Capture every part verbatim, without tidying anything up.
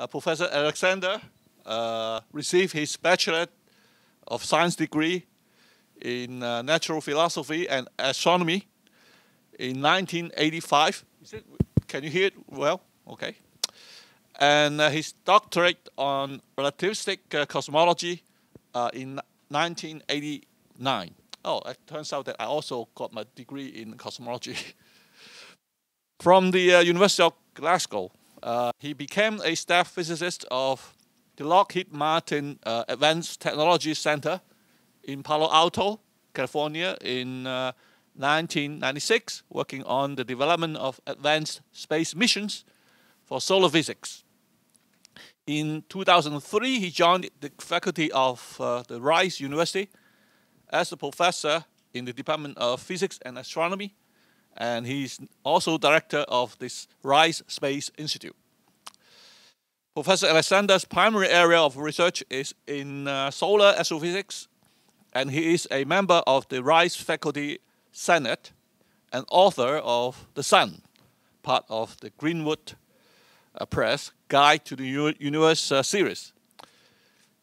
uh, Professor Alexander uh, received his Bachelor's of Science degree in uh, Natural Philosophy and Astronomy in nineteen eighty-five. Is it, can you hear it well? Okay. And uh, his doctorate on relativistic uh, cosmology uh, in nineteen eighty-nine. Oh, it turns out that I also got my degree in cosmology. From the uh, University of Glasgow, uh, he became a staff physicist of the Lockheed Martin uh, Advanced Technology Center in Palo Alto, California in uh, nineteen ninety-six, working on the development of advanced space missions for solar physics. In two thousand three, he joined the faculty of uh, the Rice University as a professor in the Department of Physics and Astronomy, and he's also director of this Rice Space Institute. Professor Alexander's primary area of research is in uh, solar astrophysics, and he is a member of the Rice Faculty Senate and author of The Sun, part of the Greenwood A press Guide to the Universe uh, series.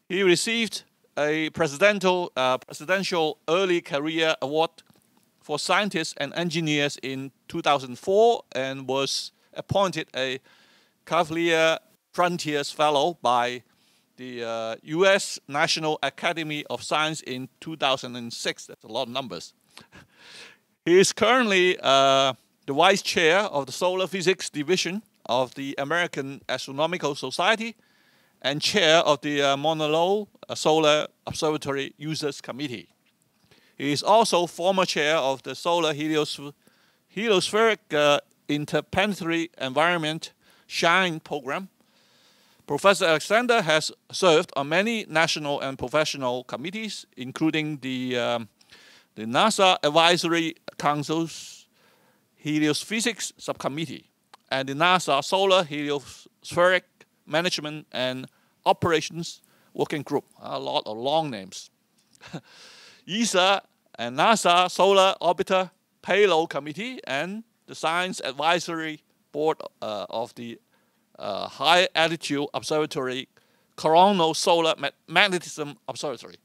He received a presidential, uh, presidential Early Career Award for Scientists and Engineers in two thousand four and was appointed a Kavli Frontiers Fellow by the uh, U S National Academy of Science in two thousand six. That's a lot of numbers. He is currently uh, the Vice Chair of the Solar Physics Division of the American Astronomical Society and chair of the uh, Mauna Loa Solar Observatory Users Committee. He is also former chair of the Solar Heliosp Heliospheric uh, Interplanetary Environment SHINE program. Professor Alexander has served on many national and professional committees, including the, um, the NASA Advisory Council's Heliophysics Subcommittee and the NASA Solar Heliospheric Management and Operations Working Group. A lot of long names. E S A and NASA Solar Orbiter Payload Committee and the Science Advisory Board uh, of the uh, High Altitude Observatory Coronal Solar Ma Magnetism Observatory.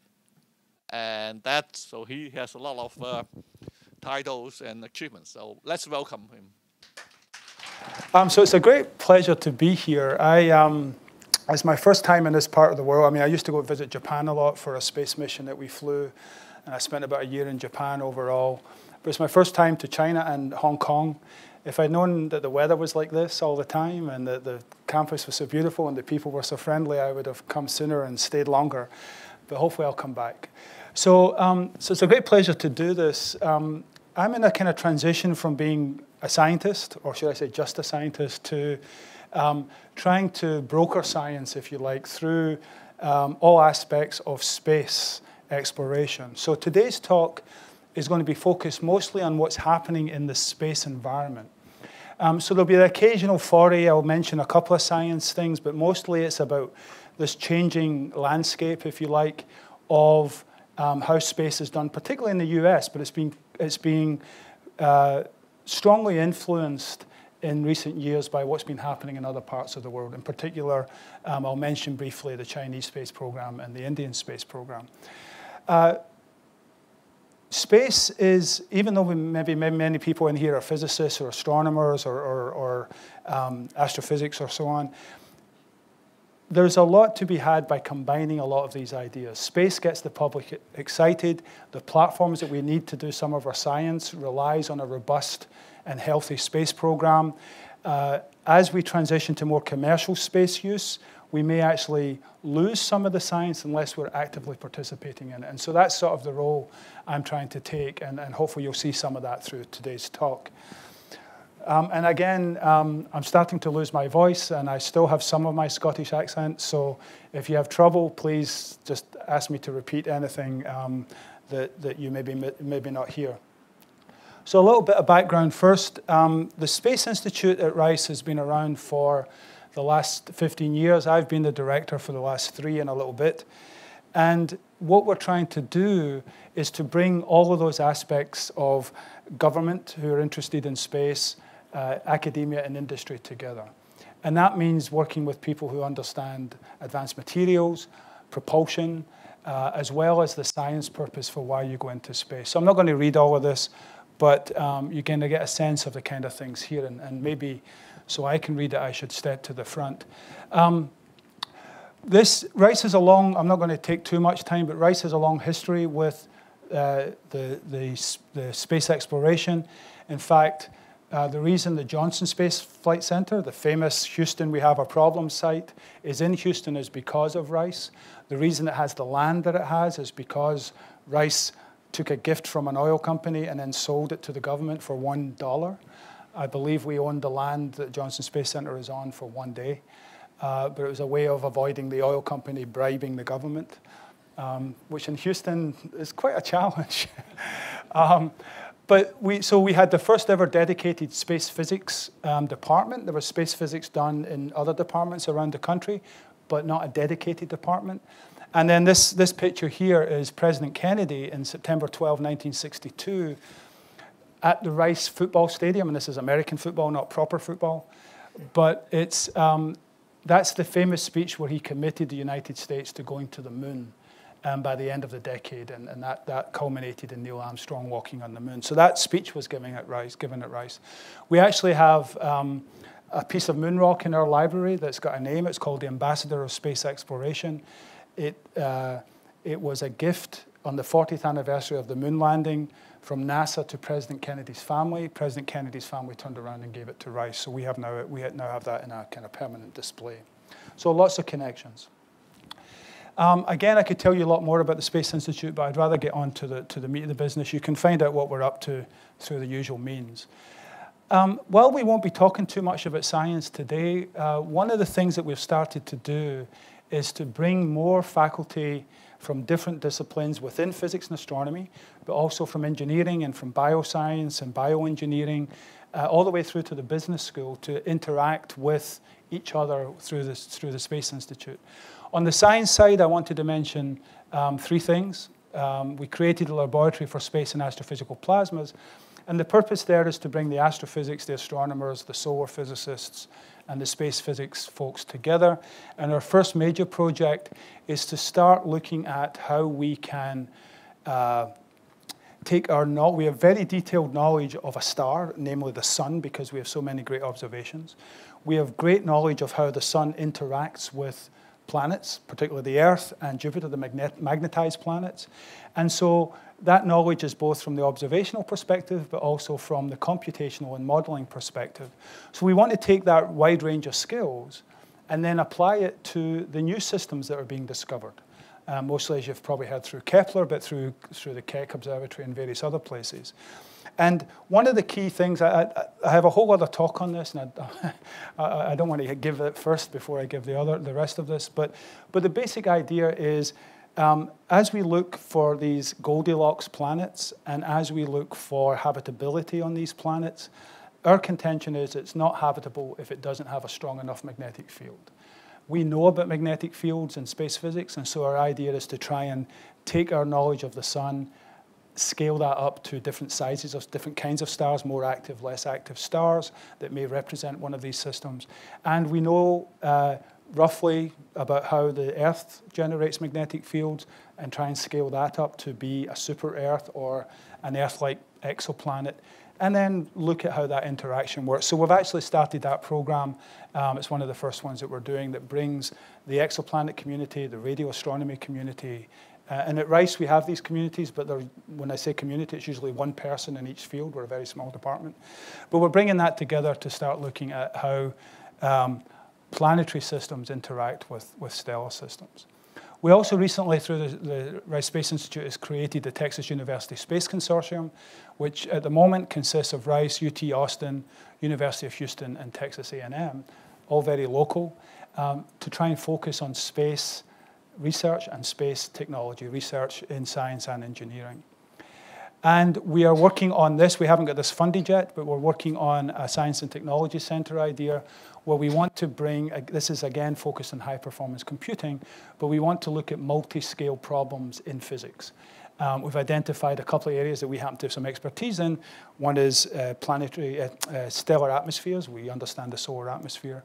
And that's, so he has a lot of uh, titles and achievements. So let's welcome him. Um, so it's a great pleasure to be here. I, um, it's my first time in this part of the world. I mean, I used to go visit Japan a lot for a space mission that we flew, and I spent about a year in Japan overall. But it's my first time to China and Hong Kong. If I'd known that the weather was like this all the time and that the campus was so beautiful and the people were so friendly, I would have come sooner and stayed longer. But hopefully I'll come back. So, um, so it's a great pleasure to do this. Um, I'm in a kind of transition from being a scientist, or should I say just a scientist, to um, trying to broker science, if you like, through um, all aspects of space exploration. So today's talk is going to be focused mostly on what's happening in the space environment. Um, so there'll be the occasional foray. I'll mention a couple of science things, but mostly it's about this changing landscape, if you like, of um, how space is done, particularly in the U S, but it's being, it's being uh, strongly influenced in recent years by what's been happening in other parts of the world. In particular, um, I'll mention briefly the Chinese space program and the Indian space program. Uh, space is, even though we maybe many people in here are physicists or astronomers or, or, or um, astrophysics or so on, there's a lot to be had by combining a lot of these ideas. Space gets the public excited. The platforms that we need to do some of our science relies on a robust and healthy space program. Uh, as we transition to more commercial space use, we may actually lose some of the science unless we're actively participating in it. And so that's sort of the role I'm trying to take, and, and hopefully you'll see some of that through today's talk. Um, and again, um, I'm starting to lose my voice, and I still have some of my Scottish accent. So if you have trouble, please just ask me to repeat anything um, that, that you maybe, maybe not hear. So a little bit of background first. Um, the Space Institute at Rice has been around for the last fifteen years. I've been the director for the last three and a little bit. And what we're trying to do is to bring all of those aspects of government who are interested in space, Uh, academia and industry together. And that means working with people who understand advanced materials, propulsion, uh, as well as the science purpose for why you go into space. So I'm not going to read all of this, but um, you're going to get a sense of the kind of things here. And, and maybe so I can read it, I should step to the front. Um, this Rice is a long, I'm not going to take too much time, but Rice has a long history with uh, the, the, the space exploration. In fact, Uh, the reason the Johnson Space Flight Center, the famous Houston We Have a Problem site, is in Houston is because of Rice. The reason it has the land that it has is because Rice took a gift from an oil company and then sold it to the government for one dollar. I believe we owned the land that Johnson Space Center is on for one day. Uh, but it was a way of avoiding the oil company bribing the government, um, which in Houston is quite a challenge. um, But we, so we had the first ever dedicated space physics um, department. There was space physics done in other departments around the country, but not a dedicated department. And then this, this picture here is President Kennedy in September twelfth, nineteen sixty-two, at the Rice football stadium. And this is American football, not proper football. But it's, um, that's the famous speech where he committed the United States to going to the moon. Um, by the end of the decade, and, and that, that culminated in Neil Armstrong walking on the moon. So that speech was given at Rice. Given at Rice. We actually have um, a piece of moon rock in our library that's got a name. It's called the Ambassador of Space Exploration. It, uh, it was a gift on the fortieth anniversary of the moon landing from NASA to President Kennedy's family. President Kennedy's family turned around and gave it to Rice. So we have now, we now have that in our kind of permanent display. So lots of connections. Um, again, I could tell you a lot more about the Space Institute, but I'd rather get on to the, to the meat of the business. You can find out what we're up to through the usual means. Um, while we won't be talking too much about science today, uh, one of the things that we've started to do is to bring more faculty from different disciplines within physics and astronomy, but also from engineering and from bioscience and bioengineering, uh, all the way through to the business school to interact with each other through, this, through the Space Institute. On the science side, I wanted to mention um, three things. Um, we created a laboratory for space and astrophysical plasmas, and the purpose there is to bring the astrophysics, the astronomers, the solar physicists, and the space physics folks together. And our first major project is to start looking at how we can uh, take our knowledge. We have very detailed knowledge of a star, namely the sun, because we have so many great observations. We have great knowledge of how the sun interacts with planets, particularly the Earth and Jupiter, the magnet magnetized planets. And so that knowledge is both from the observational perspective, but also from the computational and modeling perspective. So we want to take that wide range of skills and then apply it to the new systems that are being discovered, uh, mostly, as you've probably heard, through Kepler, but through, through the Keck Observatory and various other places. And one of the key things, I, I, I have a whole other talk on this, and I, I don't want to give it first before I give the other, the rest of this, but, but the basic idea is um, as we look for these Goldilocks planets and as we look for habitability on these planets, our contention is it's not habitable if it doesn't have a strong enough magnetic field. We know about magnetic fields in space physics, and so our idea is to try and take our knowledge of the sun, scale that up to different sizes of different kinds of stars, more active, less active stars that may represent one of these systems. And we know uh, roughly about how the Earth generates magnetic fields and try and scale that up to be a super Earth or an Earth-like exoplanet, and then look at how that interaction works. So we've actually started that program. Um, it's one of the first ones that we're doing that brings the exoplanet community, the radio astronomy community. Uh, and at Rice, we have these communities, but when I say community, it's usually one person in each field. We're a very small department. But we're bringing that together to start looking at how um, planetary systems interact with, with stellar systems. We also recently, through the, the Rice Space Institute, has created the Texas University Space Consortium, which at the moment consists of Rice, U T Austin, University of Houston, and Texas A and M, all very local, um, to try and focus on space research and space technology, research in science and engineering. And we are working on this. We haven't got this funded yet, but we're working on a science and technology center idea where we want to bring, this is again focused on high performance computing, but we want to look at multi-scale problems in physics. Um, we've identified a couple of areas that we happen to have some expertise in. One is uh, planetary, uh, uh, stellar atmospheres. We understand the solar atmosphere.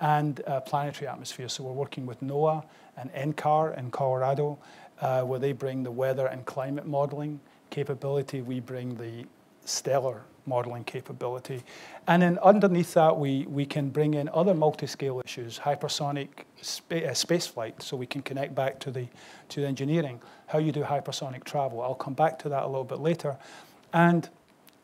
and uh, planetary atmosphere. So we're working with NOAA and N C A R in Colorado, uh, where they bring the weather and climate modeling capability. We bring the stellar modeling capability. And then underneath that, we, we can bring in other multi-scale issues, hypersonic spa uh, space flight, so we can connect back to the, to the engineering, how you do hypersonic travel. I'll come back to that a little bit later. And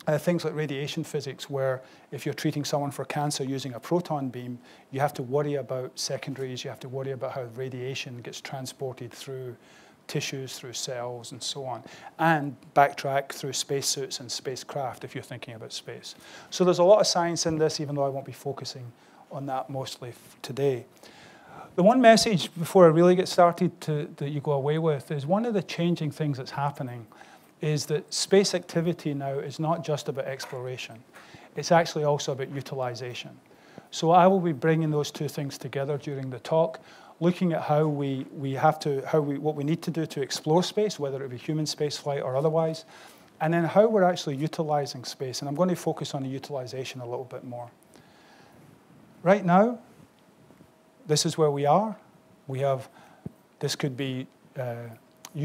Uh, things like radiation physics, where if you're treating someone for cancer using a proton beam, you have to worry about secondaries, you have to worry about how radiation gets transported through tissues, through cells, and so on. And backtrack through spacesuits and spacecraft if you're thinking about space. So there's a lot of science in this, even though I won't be focusing on that mostly today. The one message before I really get started to, that you go away with is one of the changing things that's happening is that space activity now is not just about exploration. It's actually also about utilization. So I will be bringing those two things together during the talk, looking at how we, we have to, how we, what we need to do to explore space, whether it be human spaceflight or otherwise, and then how we're actually utilizing space. And I'm going to focus on the utilization a little bit more. Right now, this is where we are. We have, this could be, uh,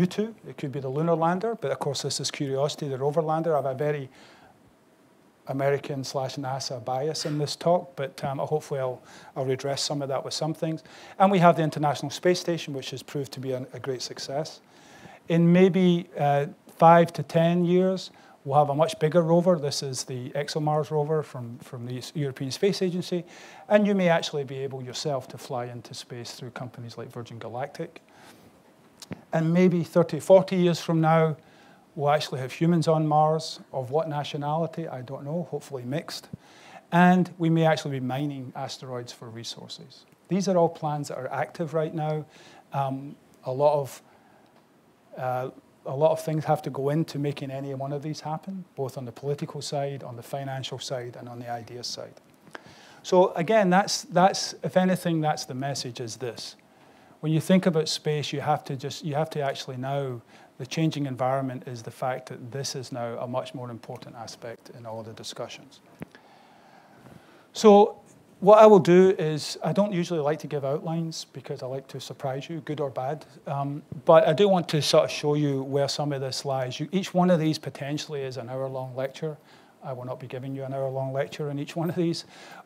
U two, it could be the lunar lander, but of course this is Curiosity, the rover lander. I have a very American slash NASA bias in this talk, but um, hopefully I'll, I'll redress some of that with some things. And we have the International Space Station, which has proved to be a, a great success. In maybe uh, five to ten years, we'll have a much bigger rover. This is the ExoMars rover from, from the European Space Agency. And you may actually be able yourself to fly into space through companies like Virgin Galactic. And maybe thirty, forty years from now, we'll actually have humans on Mars. Of what nationality, I don't know, hopefully mixed. And we may actually be mining asteroids for resources. These are all plans that are active right now. Um, a lot of, uh, a lot of things have to go into making any one of these happen, both on the political side, on the financial side, and on the idea side. So again, that's, that's, if anything, that's the message is this. When you think about space, you have to just, you have to actually know the changing environment is the fact that this is now a much more important aspect in all the discussions. So what I will do is, I don't usually like to give outlines because I like to surprise you, good or bad. Um, but I do want to sort of show you where some of this lies. You, each one of these potentially is an hour-long lecture. I will not be giving you an hour-long lecture on each one of these.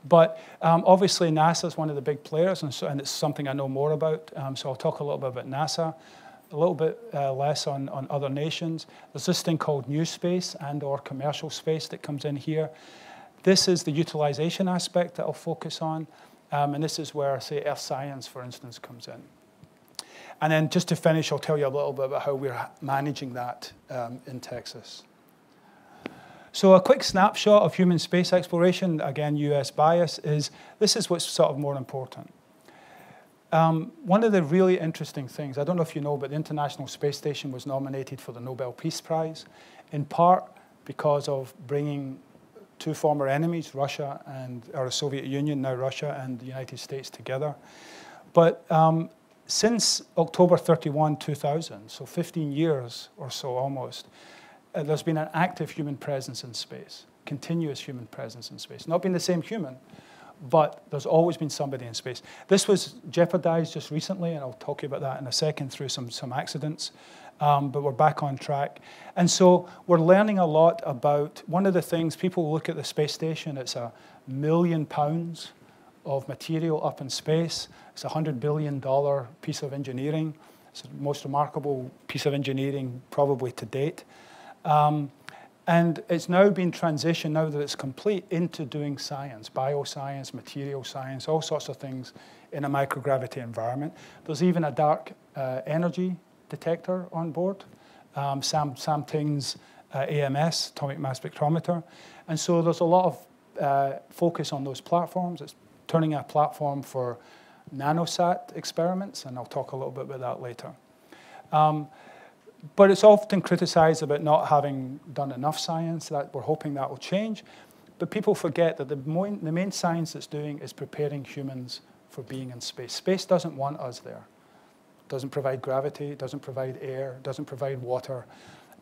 But um, obviously, NASA is one of the big players, and, so, and it's something I know more about. Um, so I'll talk a little bit about NASA, a little bit uh, less on, on other nations. There's this thing called new space and or commercial space that comes in here. This is the utilization aspect that I'll focus on. Um, and this is where, say, Earth science, for instance, comes in. And then just to finish, I'll tell you a little bit about how we're managing that um, in Texas. So a quick snapshot of human space exploration, again, U S bias, is this is what's sort of more important. Um, one of the really interesting things, I don't know if you know, but the International Space Station was nominated for the Nobel Peace Prize, in part because of bringing two former enemies, Russia and or the Soviet Union, now Russia and the United States together. But um, since October thirty-first, two thousand, so fifteen years or so almost, Uh, there's been an active human presence in space, continuous human presence in space. Not been the same human, but there's always been somebody in space. This was jeopardized just recently, and I'll talk to you about that in a second through some, some accidents, um, but we're back on track. And so we're learning a lot about, one of the things, people look at the space station, it's a million pounds of material up in space. It's a one hundred billion dollar piece of engineering. It's the most remarkable piece of engineering probably to date. Um, and it's now been transitioned, now that it's complete, into doing science, bioscience, material science, all sorts of things in a microgravity environment. There's even a dark uh, energy detector on board, um, Sam, Sam Ting's uh, A M S, atomic mass spectrometer. And so there's a lot of uh, focus on those platforms. It's turning a platform for nanosat experiments, and I'll talk a little bit about that later. Um, But it's often criticized about not having done enough science. That we're hoping that will change. But people forget that the main, the main science it's doing is preparing humans for being in space. Space doesn't want us there. It doesn't provide gravity. It doesn't provide air. It doesn't provide water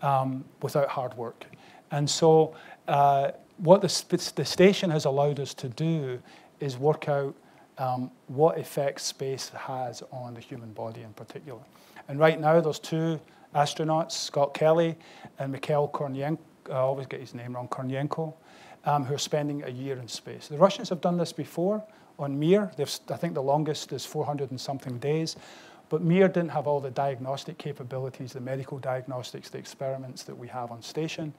um, without hard work. And so uh, what the, the station has allowed us to do is work out um, what effect space has on the human body in particular. And right now, there's two astronauts, Scott Kelly and Mikhail Kornienko, I always get his name wrong, Kornienko, um, who are spending a year in space. The Russians have done this before on Mir. They've, I think the longest is four hundred and something days. But Mir didn't have all the diagnostic capabilities, the medical diagnostics, the experiments that we have on station.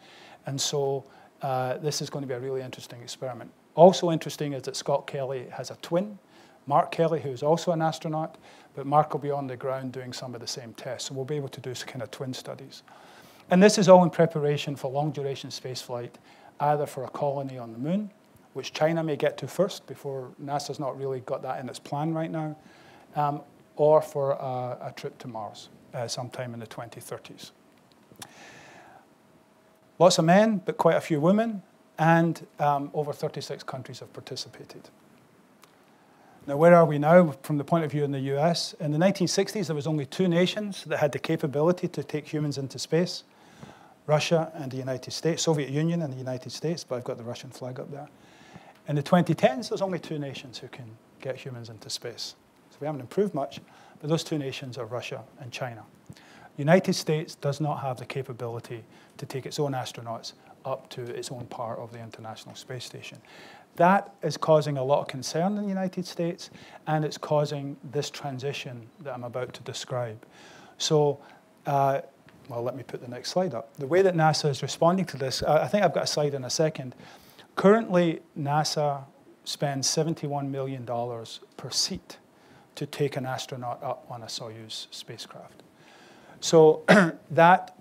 And so uh, this is going to be a really interesting experiment. Also interesting is that Scott Kelly has a twin, Mark Kelly, who is also an astronaut. But Mark will be on the ground doing some of the same tests. So we'll be able to do some kind of twin studies. And this is all in preparation for long-duration spaceflight, either for a colony on the moon, which China may get to first before NASA's not really got that in its plan right now, um, or for a, a trip to Mars uh, sometime in the twenty thirties. Lots of men, but quite a few women, and um, over thirty-six countries have participated. Now, where are we now from the point of view in the U S? In the nineteen sixties, there was only two nations that had the capability to take humans into space, Russia and the United States, Soviet Union and the United States, but I've got the Russian flag up there. In the twenty tens, there's only two nations who can get humans into space. So we haven't improved much, but those two nations are Russia and China. The United States does not have the capability to take its own astronauts up to its own part of the International Space Station. That is causing a lot of concern in the United States, and it's causing this transition that I'm about to describe. So, uh, well, let me put the next slide up. The way that NASA is responding to this, I think I've got a slide in a second. Currently, NASA spends seventy-one million dollars per seat to take an astronaut up on a Soyuz spacecraft. So that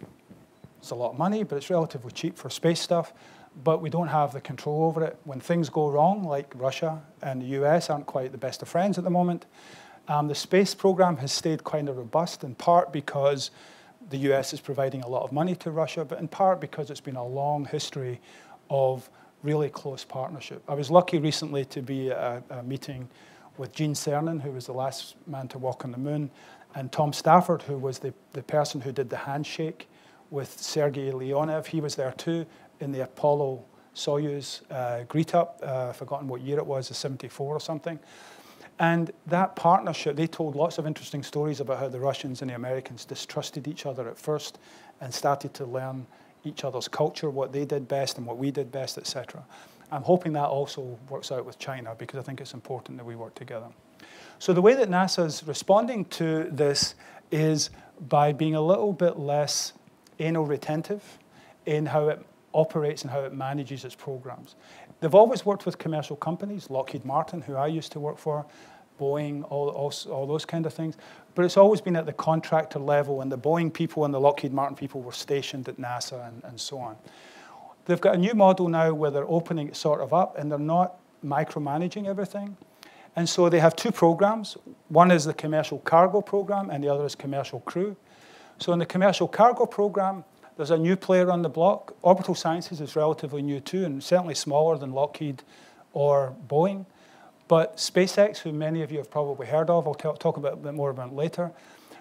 is a lot of money, but it's relatively cheap for space stuff. But we don't have the control over it. When things go wrong, like Russia and the U S aren't quite the best of friends at the moment, um, the space program has stayed kind of robust, in part because the U S is providing a lot of money to Russia, but in part because it's been a long history of really close partnership. I was lucky recently to be at a, a meeting with Gene Cernan, who was the last man to walk on the moon, and Tom Stafford, who was the, the person who did the handshake with Sergei Leonev. He was there too, in the Apollo Soyuz uh, greet-up. Uh, I've forgotten what year it was, seventy-four or something. And that partnership, they told lots of interesting stories about how the Russians and the Americans distrusted each other at first and started to learn each other's culture, what they did best and what we did best, et cetera. I'm hoping that also works out with China, because I think it's important that we work together. So the way that NASA's responding to this is by being a little bit less anal retentive in how it operates and how it manages its programs. They've always worked with commercial companies, Lockheed Martin, who I used to work for, Boeing, all, all, all those kind of things. But it's always been at the contractor level, and the Boeing people and the Lockheed Martin people were stationed at NASA and, and so on. They've got a new model now where they're opening it sort of up, and they're not micromanaging everything. And so they have two programs. One is the commercial cargo program, and the other is commercial crew. So in the commercial cargo program, there's a new player on the block. Orbital Sciences is relatively new too, and certainly smaller than Lockheed or Boeing. But SpaceX, who many of you have probably heard of, I'll talk about a bit more about later.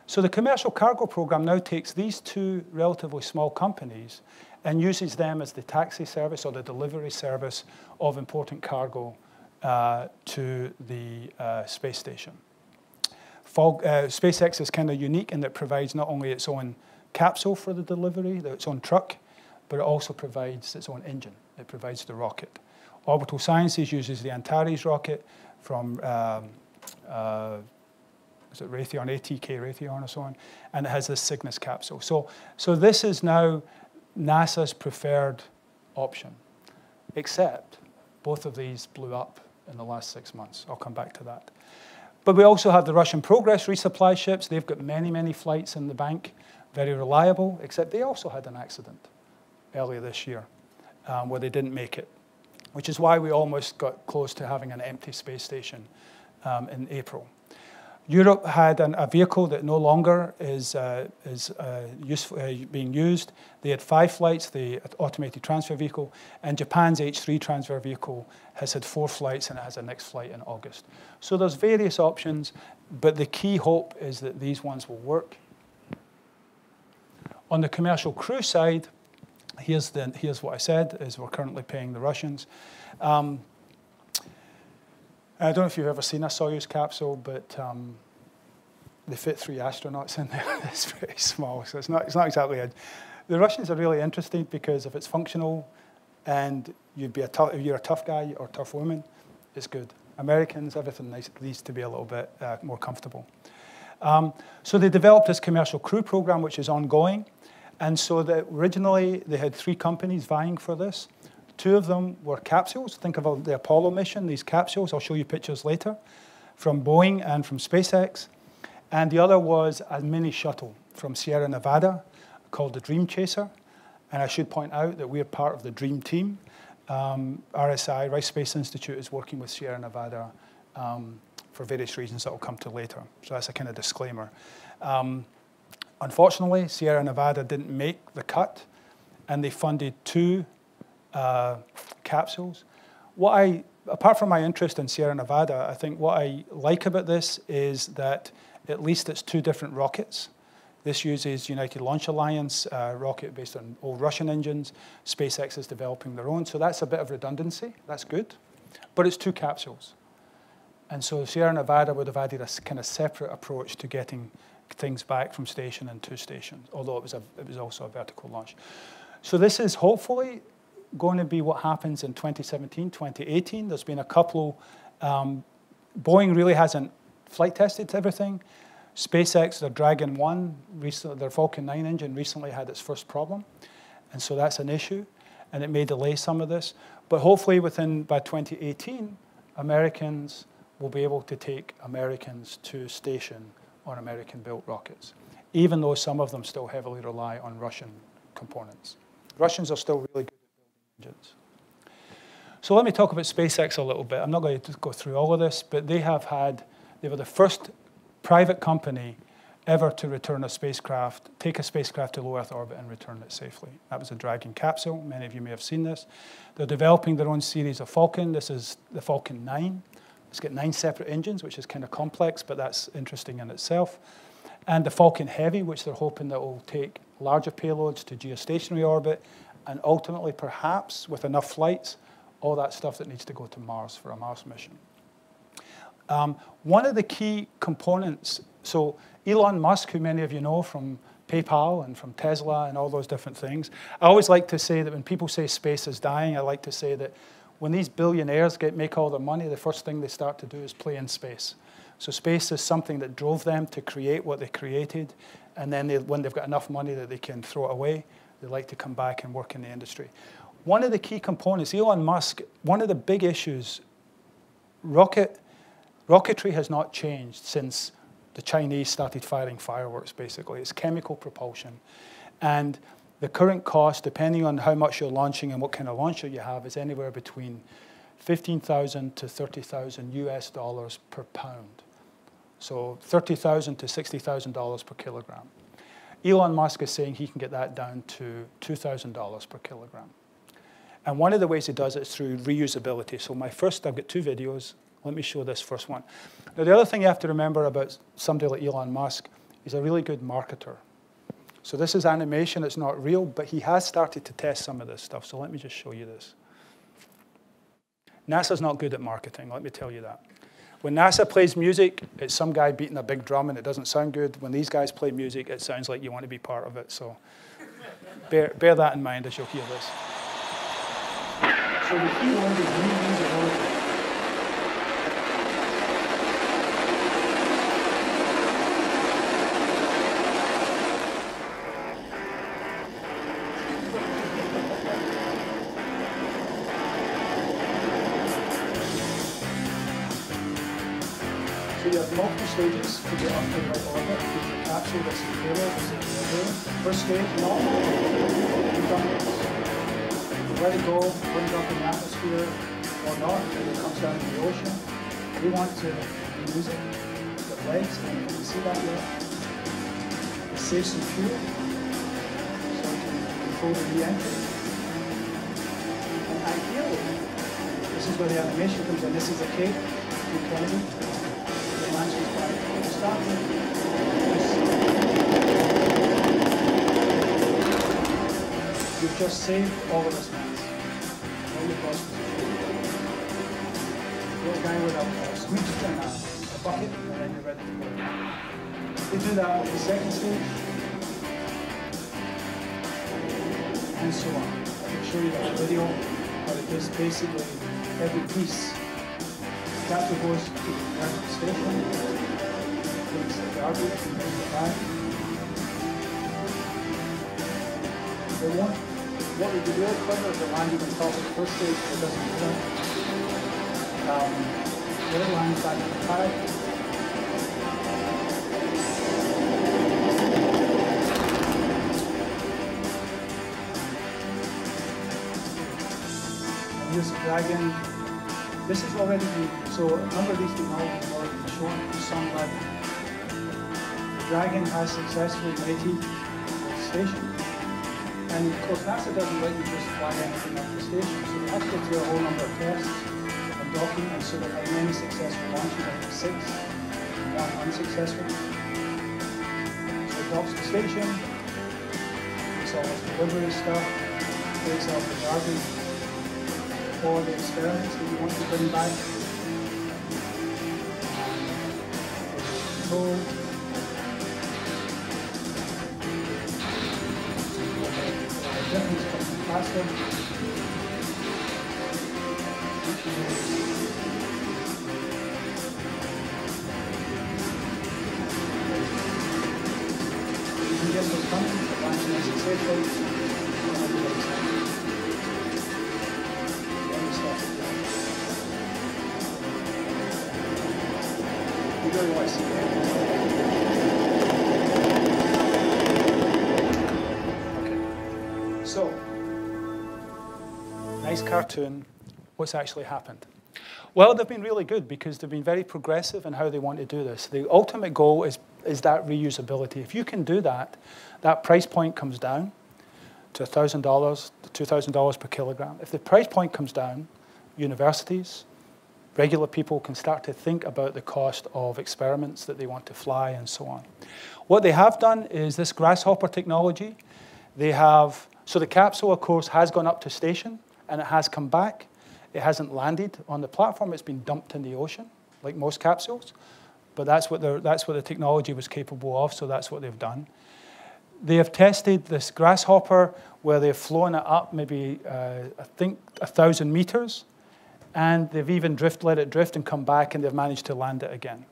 So the commercial cargo program now takes these two relatively small companies and uses them as the taxi service or the delivery service of important cargo uh, to the uh, space station. Fal uh, SpaceX is kind of unique in that it provides not only its own capsule for the delivery, its own truck, but it also provides its own engine. It provides the rocket. Orbital Sciences uses the Antares rocket from um, uh, is it Raytheon, A T K Raytheon or so on, and it has this Cygnus capsule. So, so this is now NASA's preferred option, except both of these blew up in the last six months. I'll come back to that. But we also have the Russian Progress resupply ships. They've got many, many flights in the bank. Very reliable, except they also had an accident earlier this year um, where they didn't make it, which is why we almost got close to having an empty space station um, in April. Europe had an, a vehicle that no longer is, uh, is uh, useful, uh, being used. They had five flights, the automated transfer vehicle, and Japan's H three transfer vehicle has had four flights, and it has a next flight in August. So there's various options, but the key hope is that these ones will work. On the commercial crew side, here's, the, here's what I said, is we're currently paying the Russians. Um, I don't know if you've ever seen a Soyuz capsule, but um, they fit three astronauts in there. It's very small, so it's not, it's not exactly a... The Russians are really interested because if it's functional and you'd be a tough, if you're a tough guy or tough woman, it's good. Americans, everything nice, needs to be a little bit uh, more comfortable. Um, so they developed this commercial crew program, which is ongoing. And so the, originally, they had three companies vying for this. Two of them were capsules. Think of the Apollo mission, these capsules. I'll show you pictures later, from Boeing and from SpaceX. And the other was a mini shuttle from Sierra Nevada called the Dream Chaser. And I should point out that we are part of the Dream Team. Um, R S I, Rice Space Institute, is working with Sierra Nevada um, for various reasons that will come to later. So that's a kind of disclaimer. Um, unfortunately, Sierra Nevada didn't make the cut, and they funded two uh, capsules. What I, apart from my interest in Sierra Nevada, I think what I like about this is that at least it's two different rockets. This uses United Launch Alliance uh, rocket based on old Russian engines. SpaceX is developing their own. So that's a bit of redundancy. That's good. But it's two capsules. And so Sierra Nevada would have added a kind of separate approach to getting things back from station and to station, although it was, a, it was also a vertical launch. So this is hopefully going to be what happens in twenty seventeen, twenty eighteen. There's been a couple. Um, Boeing really hasn't flight tested everything. SpaceX, their Dragon one, recently, their Falcon nine engine recently had its first problem. And so that's an issue. And it may delay some of this. But hopefully within by twenty eighteen, Americans will be able to take Americans to station on American-built rockets, even though some of them still heavily rely on Russian components. Russians are still really good at building engines. So let me talk about SpaceX a little bit. I'm not going to go through all of this, but they have had, they were the first private company ever to return a spacecraft, take a spacecraft to low Earth orbit and return it safely. That was a Dragon capsule. Many of you may have seen this. They're developing their own series of Falcon. This is the Falcon nine. It's got nine separate engines, which is kind of complex, but that's interesting in itself. And the Falcon Heavy, which they're hoping that will take larger payloads to geostationary orbit, and ultimately, perhaps, with enough flights, all that stuff that needs to go to Mars for a Mars mission. Um, one of the key components, so Elon Musk, who many of you know from PayPal and from Tesla and all those different things, I always like to say that when people say space is dying, I like to say that when these billionaires get, make all their money, the first thing they start to do is play in space. So space is something that drove them to create what they created, and then they, when they've got enough money that they can throw it away, they like to come back and work in the industry. One of the key components, Elon Musk, one of the big issues, rocket... Rocketry has not changed since the Chinese started firing fireworks, basically. It's chemical propulsion. And the current cost, depending on how much you're launching and what kind of launcher you have, is anywhere between fifteen thousand to thirty thousand U S dollars per pound. So thirty thousand to sixty thousand dollars per kilogram. Elon Musk is saying he can get that down to two thousand dollars per kilogram. And one of the ways he does it is through reusability. So my first, I've got two videos. Let me show this first one. Now, the other thing you have to remember about somebody like Elon Musk is a really good marketer. So this is animation. It's not real, but he has started to test some of this stuff. So let me just show you this. NASA's not good at marketing, let me tell you that. When NASA plays music, it's some guy beating a big drum, and it doesn't sound good. When these guys play music, it sounds like you want to be part of it. So bear, bear that in mind as you'll hear this. So the key one is new user. Stages to get up to the right orbit. The capsule that's the payload is the first stage, not redundant. Let it go, put it up in the atmosphere or not, and it comes down to the ocean. We want to use it. It's got legs, and you can see that here. It saves some fuel, so we can control the re-entry. And ideally, this is where the animation comes in. This is a cake from Kennedy. Stop it. You've just saved all of us, mass. All the cost. guy with a squeeze and a, a bucket, and then you're ready to go. They do that with the second stage, and so on. I can show you that video, but it is basically every piece. Capsule goes to the American station, takes the garbage and brings it back. They won't. What would be really clever is they're landing on top of the first stage, but it doesn't matter. Um, they're landing back in the pad. Here's the Dragon. This is already new, so a number of these technologies have already been shown to some level. The Dragon has successfully mated the station. And of course, NASA doesn't let you just fly anything off the station, so they have to go through a whole number of tests and docking, and so there are many successful launches, I think six, and one unsuccessful. So it docks the station, takes all this delivery stuff, takes out the garbage, for the experiments that you want to bring back. Control. Difference from the plastic. You can get those functions for launching as successfully. Very nice. Okay. So, nice cartoon. What's actually happened? Well, they've been really good because they've been very progressive in how they want to do this. The ultimate goal is, is that reusability. If you can do that, that price point comes down to one thousand dollars to two thousand dollars per kilogram. If the price point comes down, universities, regular people can start to think about the cost of experiments that they want to fly and so on. What they have done is this grasshopper technology. They have, so the capsule, of course, has gone up to station, and it has come back. It hasn't landed on the platform. It's been dumped in the ocean, like most capsules. But that's what, that's what the technology was capable of, so that's what they've done. They have tested this grasshopper where they've flown it up maybe, uh, I think, one thousand meters. And they've even drift, let it drift and come back, and they've managed to land it again.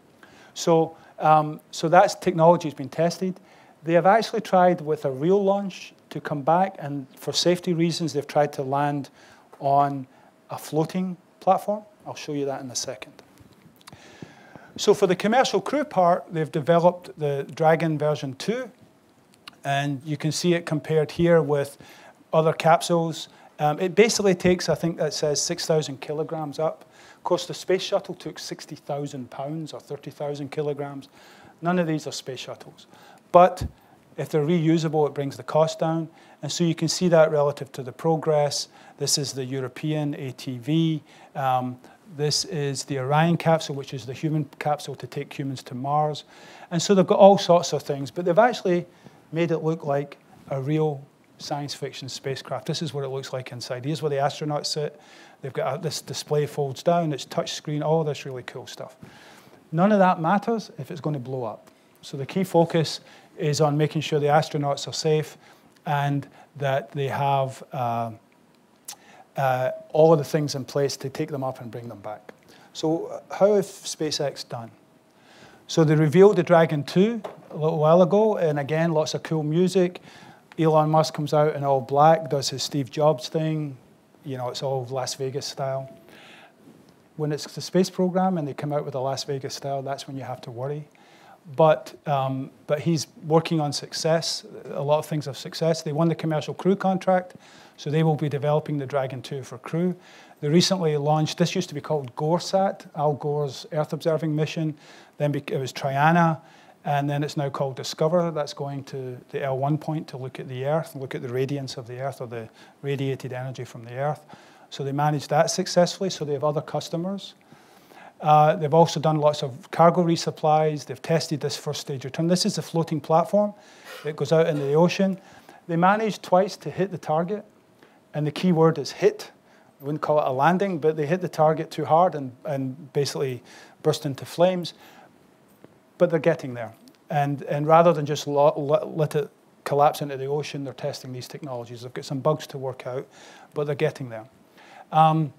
So, um, so that technology has been tested. They have actually tried with a real launch to come back, and for safety reasons, they've tried to land on a floating platform. I'll show you that in a second. So for the commercial crew part, they've developed the Dragon version two, and you can see it compared here with other capsules. Um, it basically takes, I think that says six thousand kilograms up. Of course, the space shuttle took sixty thousand pounds or thirty thousand kilograms. None of these are space shuttles. But if they're reusable, it brings the cost down. And so you can see that relative to the Progress. This is the European A T V. Um, this is the Orion capsule, which is the human capsule to take humans to Mars. And so they've got all sorts of things. But they've actually made it look like a real science fiction spacecraft. This is what it looks like inside. Here's where the astronauts sit. They've got a, this display folds down. It's touch screen, all this really cool stuff. None of that matters if it's going to blow up. So the key focus is on making sure the astronauts are safe and that they have uh, uh, all of the things in place to take them up and bring them back. So how have SpaceX done? So they revealed the Dragon two a little while ago, and again, lots of cool music. Elon Musk comes out in all black, does his Steve Jobs thing. You know, it's all Las Vegas style. When it's the space program and they come out with a Las Vegas style, that's when you have to worry. But, um, but he's working on success, a lot of things of success. They won the commercial crew contract, so they will be developing the Dragon two for crew. They recently launched, this used to be called GORSAT, Al Gore's Earth observing mission. Then it was Triana. And then it's now called Discover. That's going to the L one point to look at the Earth, look at the radiance of the Earth or the radiated energy from the Earth. So they managed that successfully, so they have other customers. Uh, they've also done lots of cargo resupplies. They've tested this first stage return. This is a floating platform. It goes out into the ocean. They managed twice to hit the target, and the key word is hit, I wouldn't call it a landing, but they hit the target too hard and, and basically burst into flames. But they're getting there. And, and rather than just lo let it collapse into the ocean, they're testing these technologies. They've got some bugs to work out, but they're getting there. Um,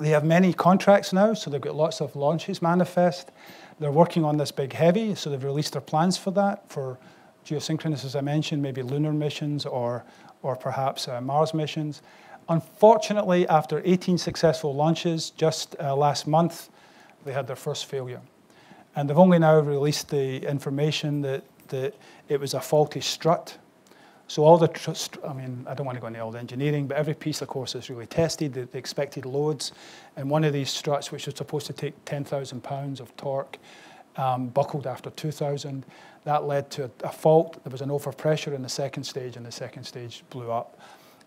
they have many contracts now, so they've got lots of launches manifest. They're working on this big heavy, so they've released their plans for that, for geosynchronous, as I mentioned, maybe lunar missions or, or perhaps uh, Mars missions. Unfortunately, after eighteen successful launches, just uh, last month, they had their first failure. And they've only now released the information that, that it was a faulty strut. So all the, tr I mean, I don't want to go into all the engineering, but every piece, of course, is really tested, the, the expected loads. And one of these struts, which was supposed to take ten thousand pounds of torque, um, buckled after two thousand. That led to a, a fault. There was an overpressure in the second stage, and the second stage blew up.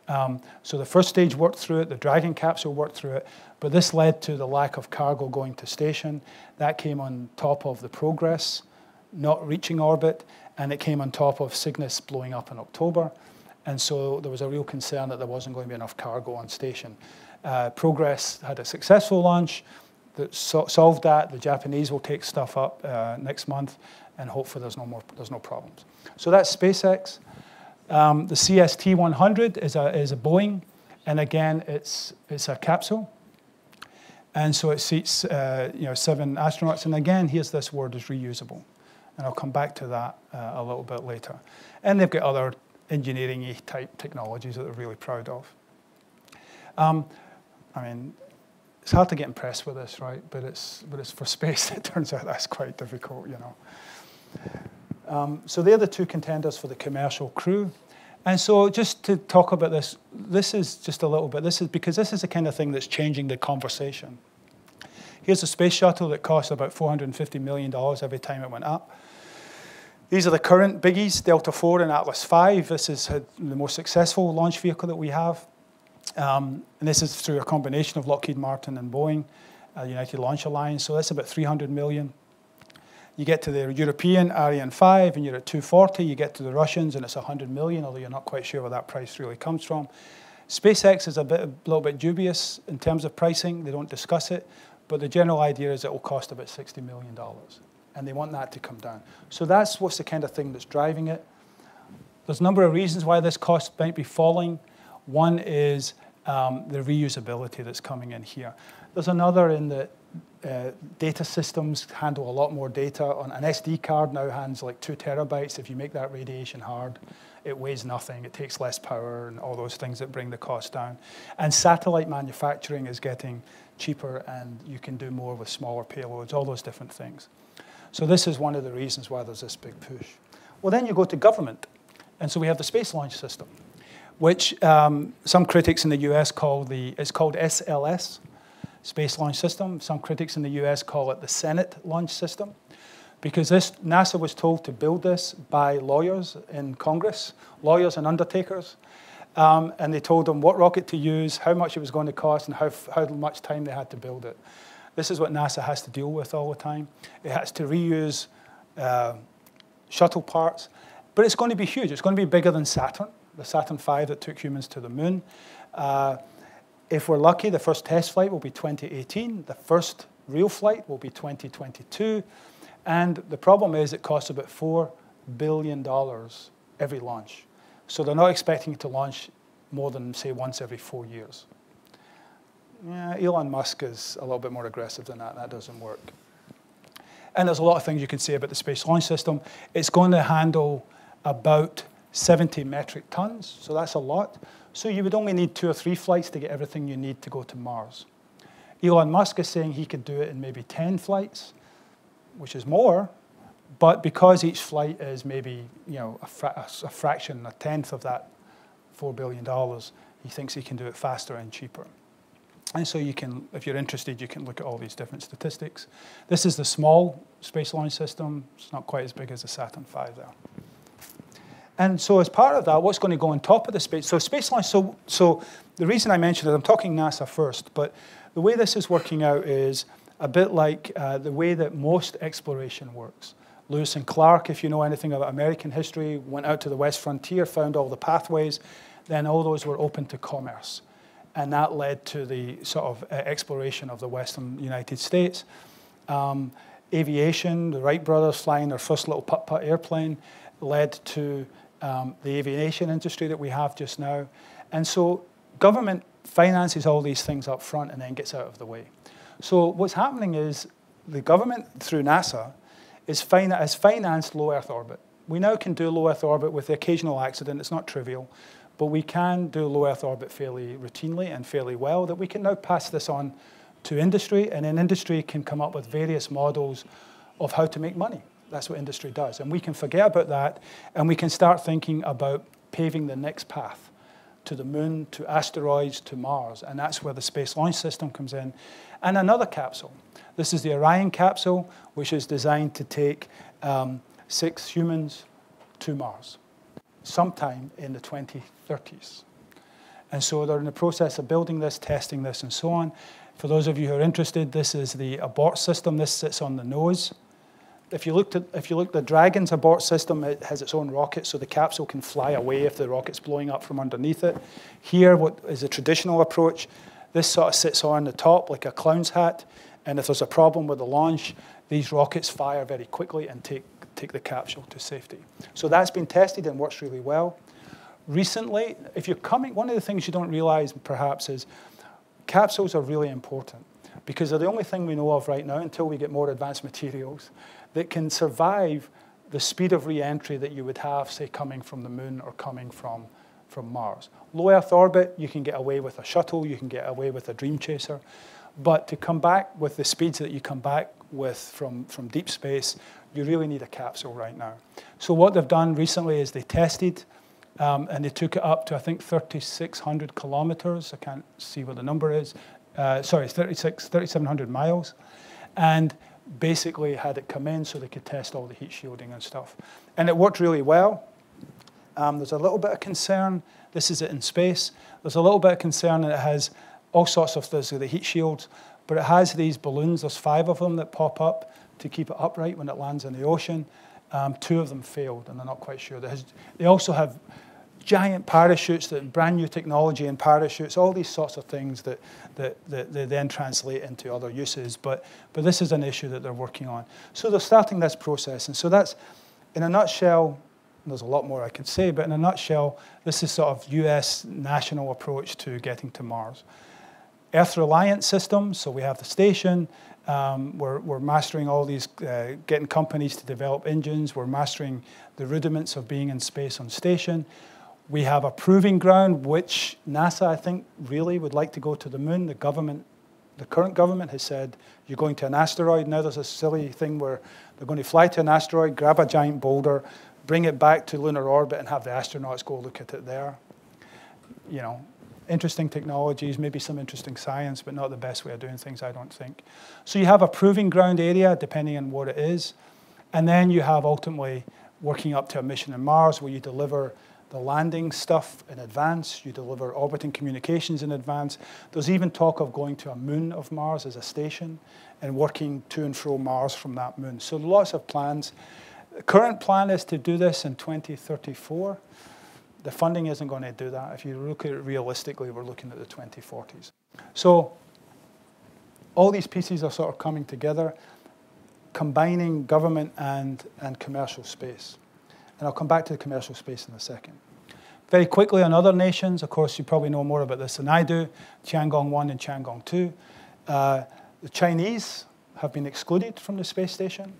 Um, so the first stage worked through it, the Dragon capsule worked through it, but this led to the lack of cargo going to station. That came on top of the Progress not reaching orbit, and it came on top of Cygnus blowing up in October. And so there was a real concern that there wasn't going to be enough cargo on station. Uh, Progress had a successful launch that so solved that. The Japanese will take stuff up uh, next month, and hopefully there's no more, there's no problems. So that's SpaceX. Um, the C S T one hundred is a, is a Boeing, and again, it's, it's a capsule. And so it seats uh, you know, seven astronauts. And again, here's this word is reusable. And I'll come back to that uh, a little bit later. And they've got other engineering-y type technologies that they're really proud of. Um, I mean, it's hard to get impressed with this, right? But it's, but it's for space. It turns out that's quite difficult, you know. Um, so they're the two contenders for the commercial crew. And so just to talk about this, this is just a little bit, this is because this is the kind of thing that's changing the conversation. Here's a space shuttle that cost about four hundred fifty million dollars every time it went up. These are the current biggies, Delta four and Atlas five. This is the most successful launch vehicle that we have. Um, and this is through a combination of Lockheed Martin and Boeing, uh, United Launch Alliance. So that's about three hundred million dollars. You get to the European Ariane five, and you're at two forty. You get to the Russians, and it's one hundred million, although you're not quite sure where that price really comes from. SpaceX is a, bit, a little bit dubious in terms of pricing. They don't discuss it. But the general idea is it will cost about sixty million dollars. And they want that to come down. So that's what's the kind of thing that's driving it. There's a number of reasons why this cost might be falling. One is um, the reusability that's coming in here. There's another in that Uh, data systems handle a lot more data. On an S D card now handles like two terabytes. If you make that radiation hard, it weighs nothing. It takes less power and all those things that bring the cost down. And satellite manufacturing is getting cheaper, and you can do more with smaller payloads, all those different things. So this is one of the reasons why there's this big push. Well, then you go to government. And so we have the Space Launch System, which um, some critics in the U S call the, it's called S L S. Space Launch System. Some critics in the U S call it the Senate Launch System, because this, NASA was told to build this by lawyers in Congress, lawyers and undertakers, um, and they told them what rocket to use, how much it was going to cost, and how, how much time they had to build it. This is what NASA has to deal with all the time. It has to reuse uh, shuttle parts, but it's going to be huge. It's going to be bigger than Saturn, the Saturn five that took humans to the moon. Uh, If we're lucky, the first test flight will be twenty eighteen. The first real flight will be twenty twenty-two. And the problem is it costs about four billion dollars every launch. So they're not expecting to launch more than, say, once every four years. Yeah, Elon Musk is a little bit more aggressive than that. That doesn't work. And there's a lot of things you can say about the Space Launch System. It's going to handle about seventy metric tons, so that's a lot. So you would only need two or three flights to get everything you need to go to Mars. Elon Musk is saying he could do it in maybe ten flights, which is more, but because each flight is maybe you know, a, fra a fraction, a tenth of that four billion dollars, he thinks he can do it faster and cheaper. And so you can, if you're interested, you can look at all these different statistics. This is the small Space Launch System. It's not quite as big as the Saturn five there. And so as part of that, what's going to go on top of the space? So space launch, so, so the reason I mentioned it, I'm talking NASA first, but the way this is working out is a bit like uh, the way that most exploration works. Lewis and Clark, if you know anything about American history, went out to the West Frontier, found all the pathways, then all those were open to commerce. and that led to the sort of uh, exploration of the western United States. Um, aviation, the Wright brothers flying their first little putt-putt airplane led to um, the aviation industry that we have just now. And so government finances all these things up front and then gets out of the way. So what's happening is the government, through NASA, is fin- has financed low Earth orbit. We now can do low Earth orbit with the occasional accident. It's not trivial. But we can do low Earth orbit fairly routinely and fairly well, that we can now pass this on to industry, and then industry can come up with various models of how to make money. That's what industry does. And we can forget about that, and we can start thinking about paving the next path to the moon, to asteroids, to Mars. And that's where the Space Launch System comes in. And another capsule. This is the Orion capsule, which is designed to take um, six humans to Mars sometime in the twenty thirties. And so they're in the process of building this, testing this, and so on. For those of you who are interested, this is the abort system. This sits on the nose. If you looked at, if you look at the Dragon's abort system, it has its own rocket, so the capsule can fly away if the rocket's blowing up from underneath it. Here, what is a traditional approach, this sort of sits on the top like a clown's hat, and if there's a problem with the launch, these rockets fire very quickly and take, take the capsule to safety. So that's been tested and works really well. Recently, if you're coming, one of the things you don't realize perhaps is capsules are really important, because they're the only thing we know of right now until we get more advanced materials that can survive the speed of re-entry that you would have, say, coming from the moon or coming from, from Mars. Low Earth orbit, you can get away with a shuttle, you can get away with a Dream Chaser, but to come back with the speeds that you come back with from, from deep space, you really need a capsule right now. So what they've done recently is they tested, um, and they took it up to, I think, thirty-six hundred kilometers. I can't see what the number is. Uh, sorry, it's thirty-seven hundred miles, and basically had it come in so they could test all the heat shielding and stuff. And it worked really well. Um, there's a little bit of concern. This is it in space. There's a little bit of concern that it has all sorts of things with the heat shields, but it has these balloons. There's five of them that pop up to keep it upright when it lands in the ocean. Um, two of them failed, and they're not quite sure. They also have giant parachutes, that brand new technology in parachutes, all these sorts of things that, that, that they then translate into other uses. But, but this is an issue that they're working on. So they're starting this process. And so that's, in a nutshell, there's a lot more I could say, but in a nutshell, this is sort of U S national approach to getting to Mars. Earth-reliant systems, so we have the station. Um, we're, we're mastering all these, uh, getting companies to develop engines. We're mastering the rudiments of being in space on station. We have a proving ground, which NASA, I think, really would like to go to the moon. The government, the current government has said, you're going to an asteroid. Now there's a silly thing where they're going to fly to an asteroid, grab a giant boulder, bring it back to lunar orbit, and have the astronauts go look at it there. You know, interesting technologies, maybe some interesting science, but not the best way of doing things, I don't think. So you have a proving ground area, depending on what it is. And then you have, ultimately, working up to a mission in Mars, where you deliver the landing stuff in advance. You deliver orbiting communications in advance. There's even talk of going to a moon of Mars as a station and working to and fro Mars from that moon. So lots of plans. The current plan is to do this in twenty thirty-four. The funding isn't going to do that. If you look at it realistically, we're looking at the twenty forties. So all these pieces are sort of coming together, combining government and, and commercial space. And I'll come back to the commercial space in a second. Very quickly on other nations, of course, you probably know more about this than I do, Tiangong one and Tiangong two. Uh, the Chinese have been excluded from the space station.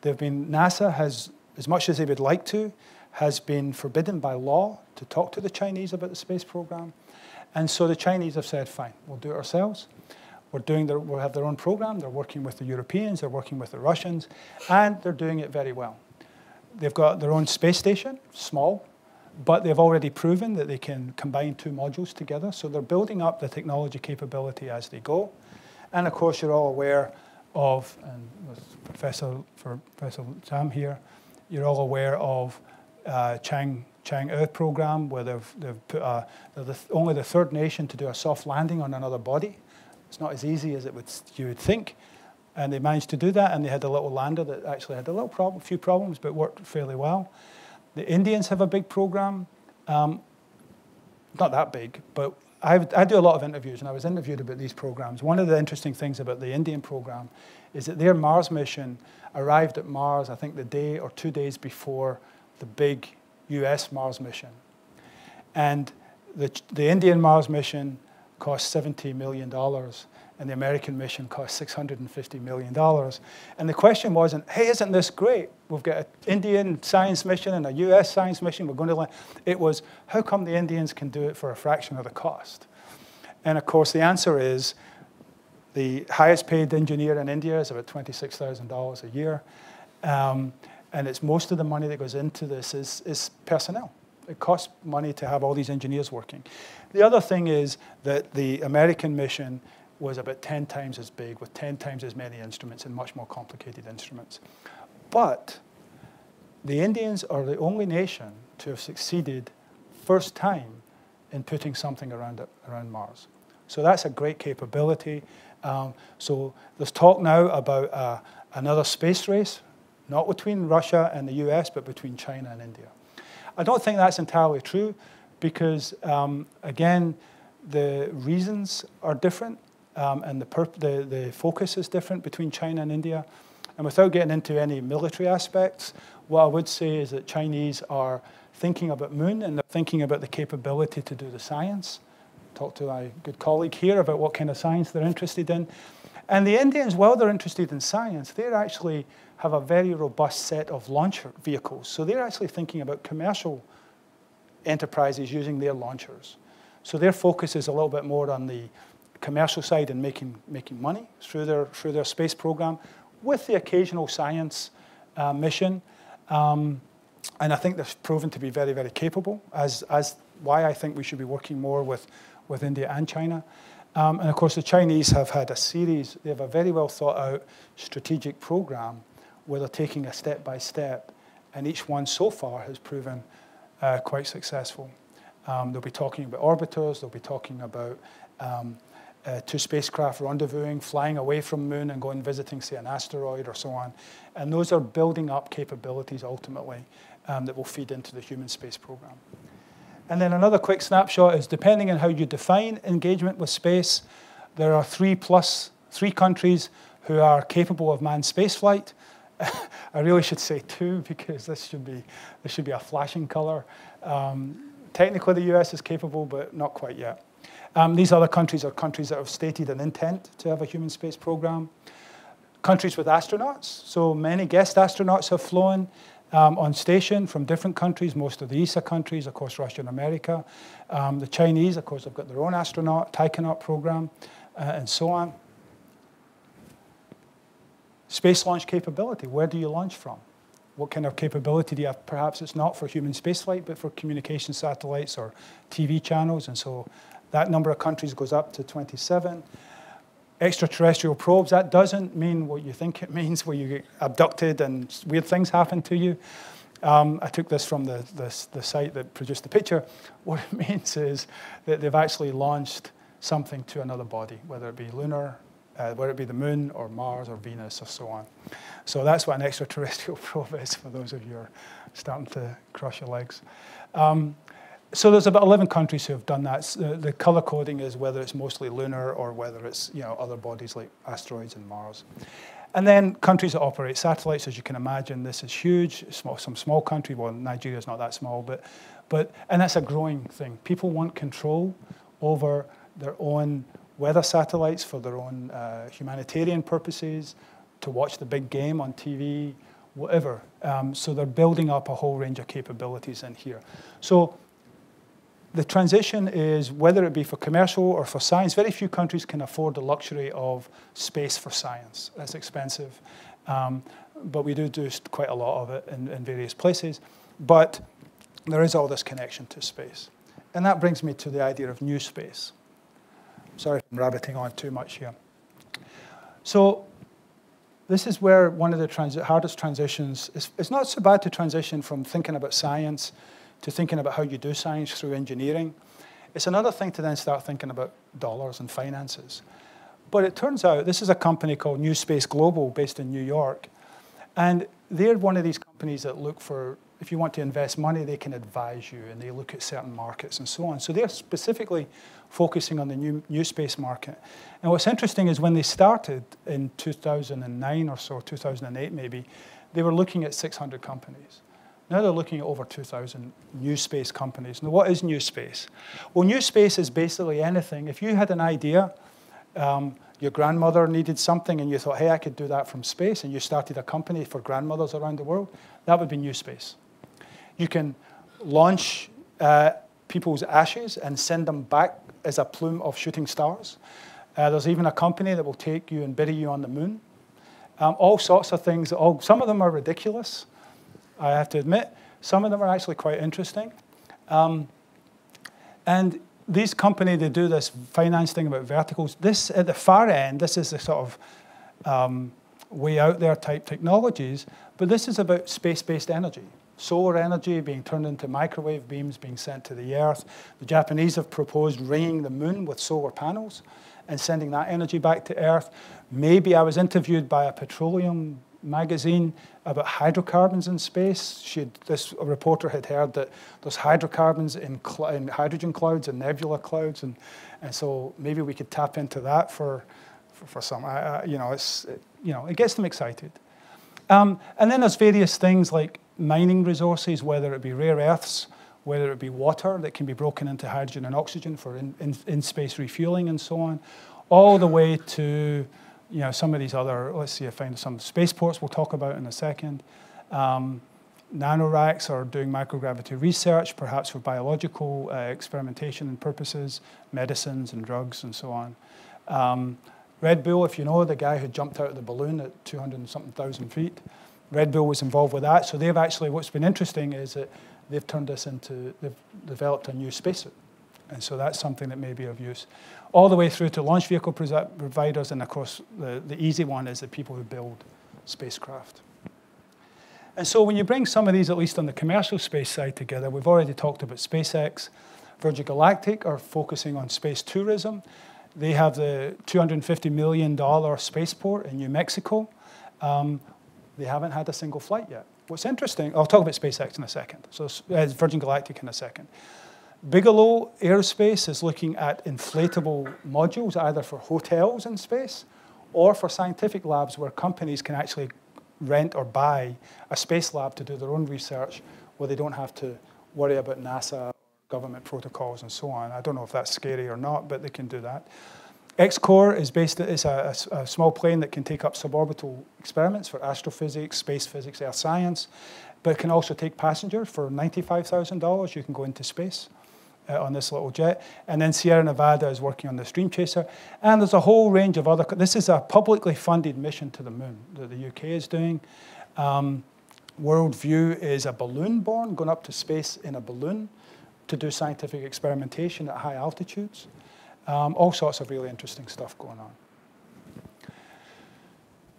They've been, NASA has, as much as they would like to, has been forbidden by law to talk to the Chinese about the space program. And so the Chinese have said, fine, we'll do it ourselves. We're doing their, we'll have their own program. They're working with the Europeans. They're working with the Russians. And they're doing it very well. They've got their own space station, small, but they've already proven that they can combine two modules together. So they're building up the technology capability as they go. And of course, you're all aware of, and with Professor, for Professor Sam here, you're all aware of uh, Chang, Chang'e program, where they've, they've put a, they're the, only the third nation to do a soft landing on another body. It's not as easy as it would, you would think. And they managed to do that, and they had a little lander that actually had a little problem, few problems, but worked fairly well. The Indians have a big program, um, not that big, but I've, I do a lot of interviews, and I was interviewed about these programs. One of the interesting things about the Indian program is that their Mars mission arrived at Mars, I think, the day or two days before the big U S Mars mission. And the, the Indian Mars mission cost seventy million dollars, and the American mission cost six hundred fifty million dollars. And the question wasn't, hey, isn't this great? We've got an Indian science mission and a U S science mission. We're going to land. It was, how come the Indians can do it for a fraction of the cost? And of course, the answer is the highest paid engineer in India is about twenty-six thousand dollars a year. Um, and it's most of the money that goes into this is, is personnel. It costs money to have all these engineers working. The other thing is that the American mission was about ten times as big, with ten times as many instruments and much more complicated instruments. But the Indians are the only nation to have succeeded first time in putting something around, it, around Mars. So that's a great capability. Um, so there's talk now about uh, another space race, not between Russia and the U S, but between China and India. I don't think that's entirely true because, um, again, the reasons are different um, and the, perp the, the focus is different between China and India. And without getting into any military aspects, what I would say is that Chinese are thinking about moon and they're thinking about the capability to do the science. Talk to my good colleague here about what kind of science they're interested in. And the Indians, while they're interested in science, they actually have a very robust set of launch vehicles. So they're actually thinking about commercial enterprises using their launchers. So their focus is a little bit more on the commercial side and making, making money through their, through their space program with the occasional science uh, mission. Um, and I think they've proven to be very, very capable, as, as why I think we should be working more with, with India and China. Um, and of course, the Chinese have had a series, they have a very well thought out strategic program where they're taking a step by step, and each one so far has proven uh, quite successful. Um, they'll be talking about orbiters, they'll be talking about um, uh, two spacecraft rendezvousing, flying away from moon and going visiting, say, an asteroid or so on. And those are building up capabilities ultimately um, that will feed into the human space program. And then another quick snapshot is, depending on how you define engagement with space, there are three plus three countries who are capable of manned spaceflight. I really should say two, because this should be, this should be a flashing color. Um, technically, the U S is capable, but not quite yet. Um, these other countries are countries that have stated an intent to have a human space program. Countries with astronauts, so many guest astronauts have flown. Um, on station from different countries, most of the E S A countries, of course, Russia and America. Um, the Chinese, of course, have got their own astronaut, taikonaut program, uh, and so on. Space launch capability, where do you launch from? What kind of capability do you have? Perhaps it's not for human spaceflight, but for communication satellites or T V channels, and so that number of countries goes up to twenty-seven. Extraterrestrial probes, that doesn't mean what you think it means, where you get abducted and weird things happen to you. Um, I took this from the, the, the site that produced the picture. What it means is that they've actually launched something to another body, whether it be lunar, uh, whether it be the moon or Mars or Venus or so on. So that's what an extraterrestrial probe is, for those of you who are starting to crush your legs. Um, So there's about eleven countries who have done that. The color coding is whether it's mostly lunar or whether it's, you know, other bodies like asteroids and Mars. And then countries that operate satellites, as you can imagine, this is huge. Small, some small country, well, Nigeria's not that small, but, but, and that's a growing thing. People want control over their own weather satellites for their own uh, humanitarian purposes, to watch the big game on T V, whatever. Um, so they're building up a whole range of capabilities in here. So the transition is, whether it be for commercial or for science, very few countries can afford the luxury of space for science. That's expensive. Um, but we do do quite a lot of it in, in various places. But there is all this connection to space. And that brings me to the idea of new space. Sorry if I'm rabbiting on too much here. So this is where one of the transi- hardest transitions is. It's not so bad to transition from thinking about science to thinking about how you do science through engineering. It's another thing to then start thinking about dollars and finances. But it turns out, this is a company called New Space Global, based in New York. And they're one of these companies that look for if you want to invest money, they can advise you and they look at certain markets and so on. So they're specifically focusing on the new, new space market. And what's interesting is when they started in two thousand nine or so, two thousand eight maybe, they were looking at six hundred companies. Now they're looking at over two thousand new space companies. Now, what is new space? Well, new space is basically anything. If you had an idea, um, your grandmother needed something and you thought, hey, I could do that from space, and you started a company for grandmothers around the world, that would be new space. You can launch uh, people's ashes and send them back as a plume of shooting stars. Uh, there's even a company that will take you and bury you on the moon. Um, all sorts of things. All, some of them are ridiculous, I have to admit. Some of them are actually quite interesting. Um, and these companies, they do this finance thing about verticals. This, at the far end, this is the sort of um, way out there type technologies, but this is about space-based energy. Solar energy being turned into microwave beams being sent to the Earth. The Japanese have proposed ringing the moon with solar panels and sending that energy back to Earth. Maybe I was interviewed by a petroleum magazine about hydrocarbons in space. She had, this a reporter had heard that there's hydrocarbons in, cl in hydrogen clouds and nebula clouds, and and so maybe we could tap into that for for, for some. Uh, you know, it's it, you know, it gets them excited. Um, and then there's various things like mining resources, whether it be rare earths, whether it be water that can be broken into hydrogen and oxygen for in, in, in space refueling and so on, all the way to, you know, some of these other, let's see, I find some spaceports we'll talk about in a second. Um, nanoracks are doing microgravity research, perhaps for biological uh, experimentation and purposes, medicines and drugs and so on. Um, Red Bull, if you know, the guy who jumped out of the balloon at two hundred and something thousand feet, Red Bull was involved with that. So they've actually, what's been interesting is that they've turned this into, they've developed a new spacesuit. And so that's something that may be of use. All the way through to launch vehicle providers, and of course, the, the easy one is the people who build spacecraft. And so when you bring some of these, at least on the commercial space side, together, we've already talked about SpaceX. Virgin Galactic are focusing on space tourism. They have the two hundred fifty million dollar spaceport in New Mexico. Um, they haven't had a single flight yet. What's interesting, I'll talk about SpaceX in a second, so uh, Virgin Galactic in a second. Bigelow Aerospace is looking at inflatable modules, either for hotels in space or for scientific labs where companies can actually rent or buy a space lab to do their own research where they don't have to worry about NASA, government protocols, and so on. I don't know if that's scary or not, but they can do that. X-Core is based, it's a, a, a small plane that can take up suborbital experiments for astrophysics, space physics, earth science, but it can also take passengers for ninety-five thousand dollars. You can go into space uh, on this little jet. And then Sierra Nevada is working on this Dream Chaser. And there's a whole range of other, this is a publicly funded mission to the moon that the U K is doing. Um, Worldview is a balloon born, going up to space in a balloon to do scientific experimentation at high altitudes. Um, all sorts of really interesting stuff going on.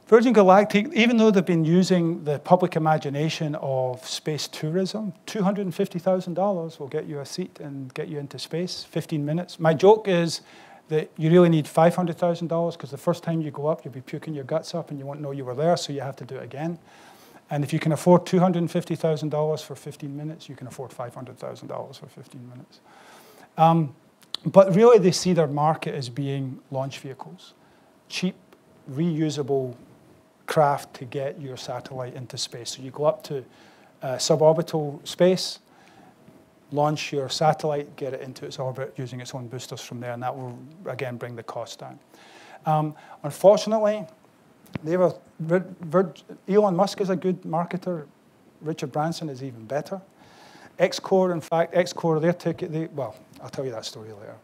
Virgin Galactic, even though they've been using the public imagination of space tourism, two hundred fifty thousand dollars will get you a seat and get you into space, fifteen minutes. My joke is that you really need five hundred thousand dollars because the first time you go up, you'll be puking your guts up and you won't know you were there, so you have to do it again. And if you can afford two hundred fifty thousand dollars for fifteen minutes, you can afford five hundred thousand dollars for fifteen minutes. Um, but really, they see their market as being launch vehicles, cheap, reusable craft to get your satellite into space. So you go up to uh, suborbital space, launch your satellite, get it into its orbit using its own boosters from there, and that will, again, bring the cost down. Um, unfortunately, they were, Elon Musk is a good marketer. Richard Branson is even better. X-Core, in fact, X-Core, their ticket, they, well, I'll tell you that story later.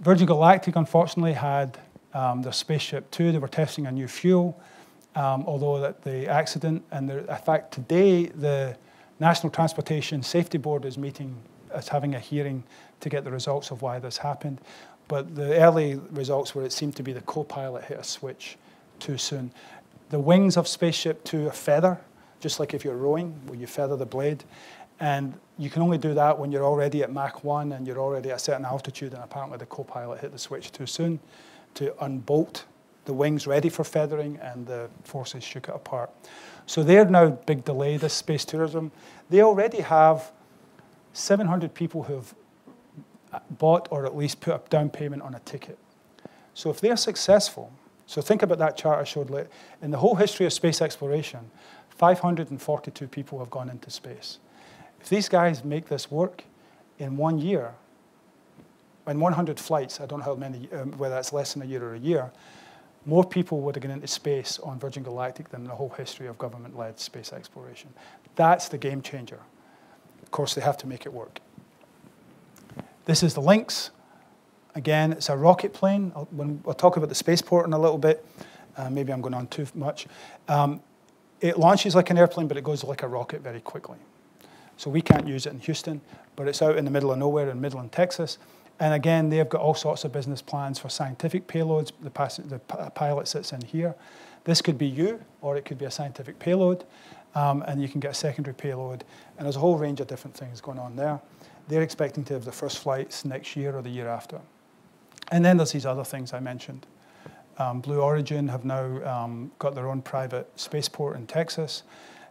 Virgin Galactic, unfortunately, had Um, their spaceship too. They were testing a new fuel, um, although that the accident, and the, in fact today the National Transportation Safety Board is meeting, is having a hearing to get the results of why this happened. But the early results were it seemed to be the co-pilot hit a switch too soon. The wings of Spaceship Two are feather, just like if you're rowing, where you feather the blade. And you can only do that when you're already at Mach one and you're already at a certain altitude, and apparently the co-pilot hit the switch too soon to unbolt the wings ready for feathering, and the forces shook it apart. So they're now big delay, this space tourism. They already have seven hundred people who have bought or at least put a down payment on a ticket. So if they're successful, so think about that chart I showed later. In the whole history of space exploration, five hundred forty-two people have gone into space. If these guys make this work in one year, in one hundred flights, I don't know how many, um, whether that's less than a year or a year, more people would have gone into space on Virgin Galactic than in the whole history of government-led space exploration. That's the game changer. Of course, they have to make it work. This is the Lynx. Again, it's a rocket plane. I'll, when, I'll talk about the spaceport in a little bit. Uh, maybe I'm going on too much. Um, it launches like an airplane, but it goes like a rocket very quickly. So we can't use it in Houston, but it's out in the middle of nowhere in Midland, Texas. And again, they've got all sorts of business plans for scientific payloads. The, the pilot sits in here. This could be you, or it could be a scientific payload. Um, and you can get a secondary payload. And there's a whole range of different things going on there. They're expecting to have the first flights next year or the year after. And then there's these other things I mentioned. Um, Blue Origin have now um, got their own private spaceport in Texas.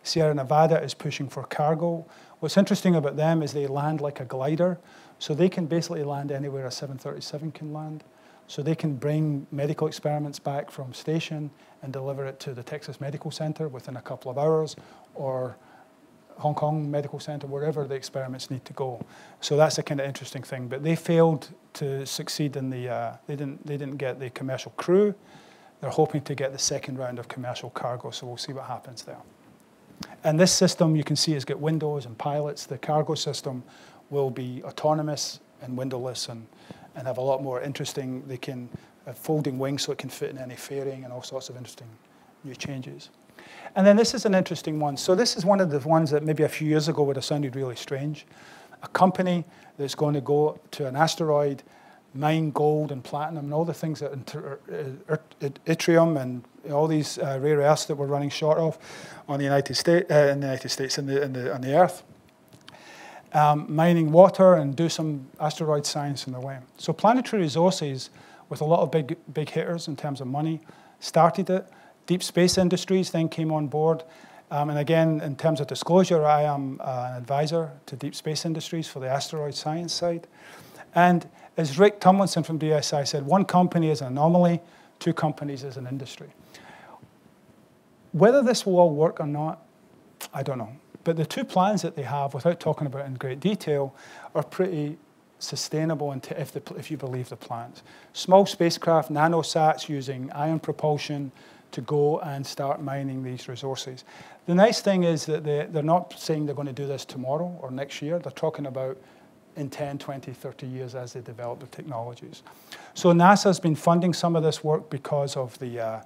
Sierra Nevada is pushing for cargo. What's interesting about them is they land like a glider. So they can basically land anywhere a seven thirty-seven can land. So they can bring medical experiments back from station and deliver it to the Texas Medical Center within a couple of hours, or Hong Kong Medical Center, wherever the experiments need to go. So that's a kind of interesting thing. But they failed to succeed in the, uh, they, didn't, they didn't get the commercial crew. They're hoping to get the second round of commercial cargo, so we'll see what happens there. And this system, you can see, has got windows and pilots. The cargo system will be autonomous and windowless, and, and have a lot more interesting, they can have folding wings so it can fit in any fairing and all sorts of interesting new changes. And then this is an interesting one. So this is one of the ones that maybe a few years ago would have sounded really strange. A company that's going to go to an asteroid, mine gold and platinum and all the things that yttrium and all these uh, rare earths that we're running short of on the United States, uh, in the United States, in the, in the, on the Earth. Um, mining water and do some asteroid science in the way. So planetary resources, with a lot of big, big hitters in terms of money, started it. Deep Space Industries then came on board. Um, and again, in terms of disclosure, I am uh, an advisor to Deep Space Industries for the asteroid science side. And as Rick Tumlinson from D S I said, one company is an anomaly, two companies is an industry. Whether this will all work or not, I don't know. But the two plans that they have, without talking about it in great detail, are pretty sustainable if, the, if you believe the plans. Small spacecraft, nanosats using ion propulsion to go and start mining these resources. The nice thing is that they, they're not saying they're going to do this tomorrow or next year. They're talking about in ten, twenty, thirty years as they develop the technologies. So NASA's been funding some of this work because of the uh,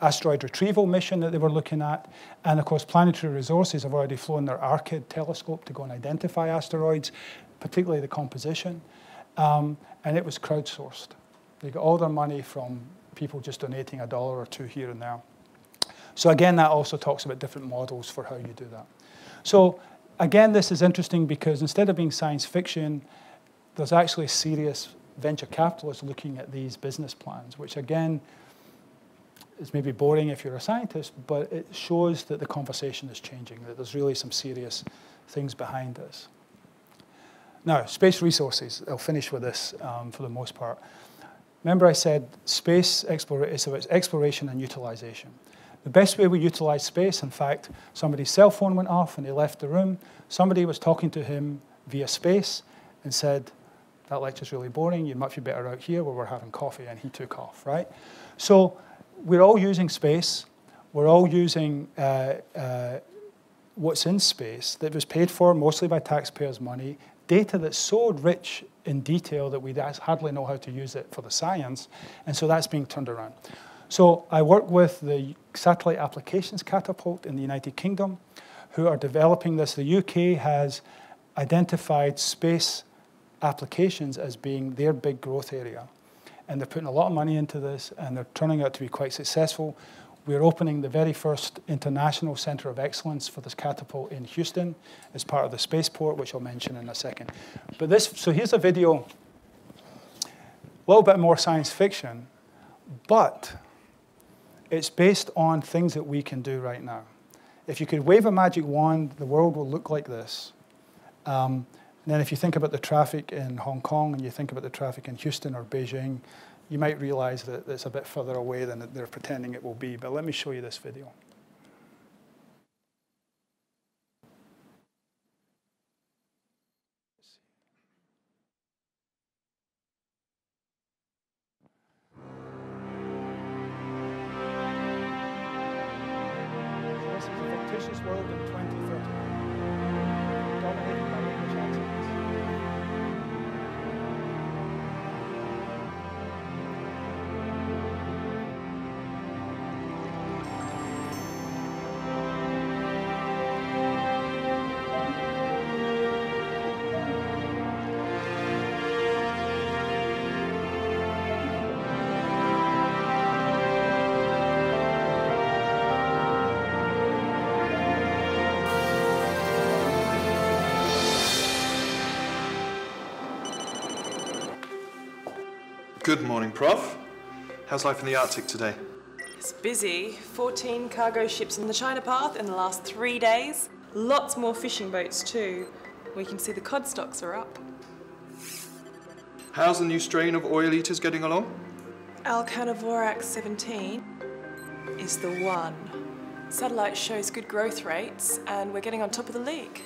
asteroid retrieval mission that they were looking at. And of course, Planetary Resources have already flown their ARCHID telescope to go and identify asteroids, particularly the composition. Um, and it was crowdsourced. They got all their money from people just donating a dollar or two here and there. So again, that also talks about different models for how you do that. So again, this is interesting because instead of being science fiction, there's actually serious venture capitalists looking at these business plans, which again, it's maybe boring if you're a scientist, but it shows that the conversation is changing, that there's really some serious things behind this. Now, space resources. I'll finish with this um, for the most part. Remember I said space exploration is about exploration and utilization. The best way we utilize space, in fact, somebody's cell phone went off and he left the room. Somebody was talking to him via space and said, that lecture's really boring. You might be better out here where we're having coffee. And he took off, right? So we're all using space. We're all using uh, uh, what's in space that was paid for mostly by taxpayers' money, data that's so rich in detail that we hardly know how to use it for the science, and so that's being turned around. So I work with the Satellite Applications Catapult in the United Kingdom, who are developing this. The U K has identified space applications as being their big growth area. And they're putting a lot of money into this, and they're turning out to be quite successful. We're opening the very first international center of excellence for this catapult in Houston as part of the spaceport, which I'll mention in a second. But this, so here's a video, a little bit more science fiction, but It's based on things that we can do right now. If you could wave a magic wand, the world will look like this. Um, and then if you think about the traffic in Hong Kong and you think about the traffic in Houston or Beijing, you might realize that it's a bit further away than they're pretending it will be. But let me show you this video. Good morning, Professor How's life in the Arctic today? It's busy. fourteen cargo ships in the China Path in the last three days. Lots more fishing boats too. We can see the cod stocks are up. How's the new strain of oil eaters getting along? Alcanovorax seventeen is the one. Satellite shows good growth rates and we're getting on top of the league.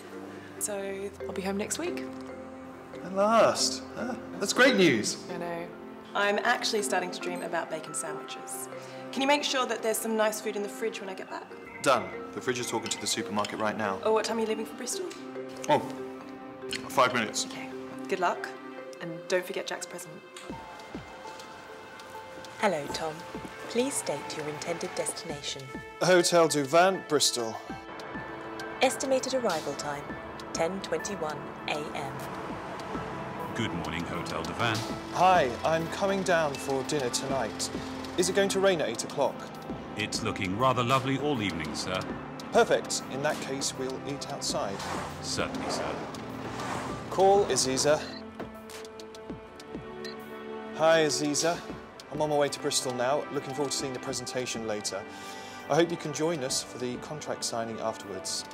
So I'll be home next week. At last. Ah, that's great news. I know. I'm actually starting to dream about bacon sandwiches. Can you make sure that there's some nice food in the fridge when I get back? Done. The fridge is talking to the supermarket right now. Oh, what time are you leaving for Bristol? Oh, five minutes. Okay. Good luck. And don't forget Jack's present. Hello, Tom. Please state your intended destination. Hotel du Vin, Bristol. Estimated arrival time, ten twenty-one a m Good morning, Hotel du Vin. Hi, I'm coming down for dinner tonight. Is it going to rain at eight o'clock? It's looking rather lovely all evening, sir. Perfect. In that case, we'll eat outside. Certainly, sir. Call Aziza. Hi, Aziza. I'm on my way to Bristol now. Looking forward to seeing the presentation later. I hope you can join us for the contract signing afterwards.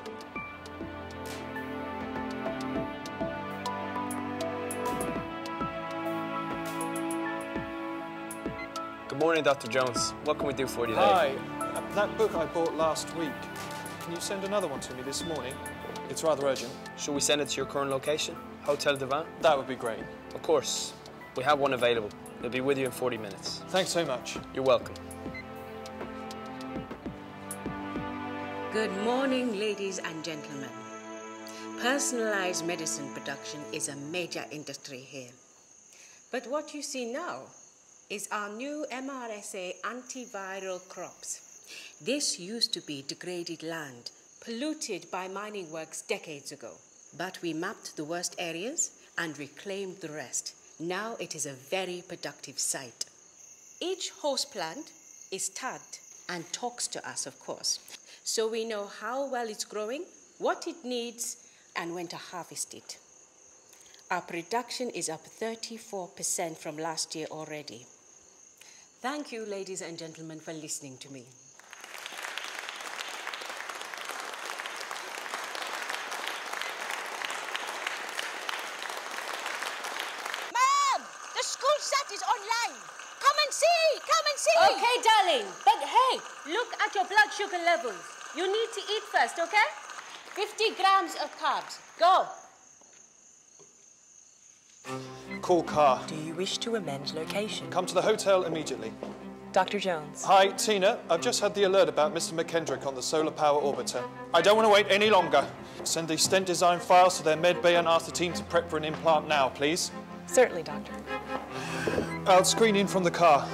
Good morning, Doctor Jones. What can we do for you today? Hi. Uh, that book I bought last week, can you send another one to me this morning? It's rather urgent. Should we send it to your current location, Hotel du Vin? That would be great. Of course. We have one available. It'll be with you in forty minutes. Thanks so much. You're welcome. Good morning, ladies and gentlemen. Personalized medicine production is a major industry here. But what you see now is our new M R S A antiviral crops. This used to be degraded land, polluted by mining works decades ago. But we mapped the worst areas and reclaimed the rest. Now it is a very productive site. Each host plant is tagged and talks to us, of course, so we know how well it's growing, what it needs, and when to harvest it. Our production is up thirty-four percent from last year already. Thank you, ladies and gentlemen, for listening to me. Mom, the school set is online. Come and see, come and see. Okay, darling, but hey, look at your blood sugar levels. You need to eat first, okay? fifty grams of carbs, go. Call car. Do you wish to amend location? Come to the hotel immediately. Doctor Jones. Hi, Tina. I've just had the alert about Mister McKendrick on the solar power orbiter. I don't want to wait any longer. Send the stent design files to their med bay and ask the team to prep for an implant now, please. Certainly, Doctor. I'll screen in from the car.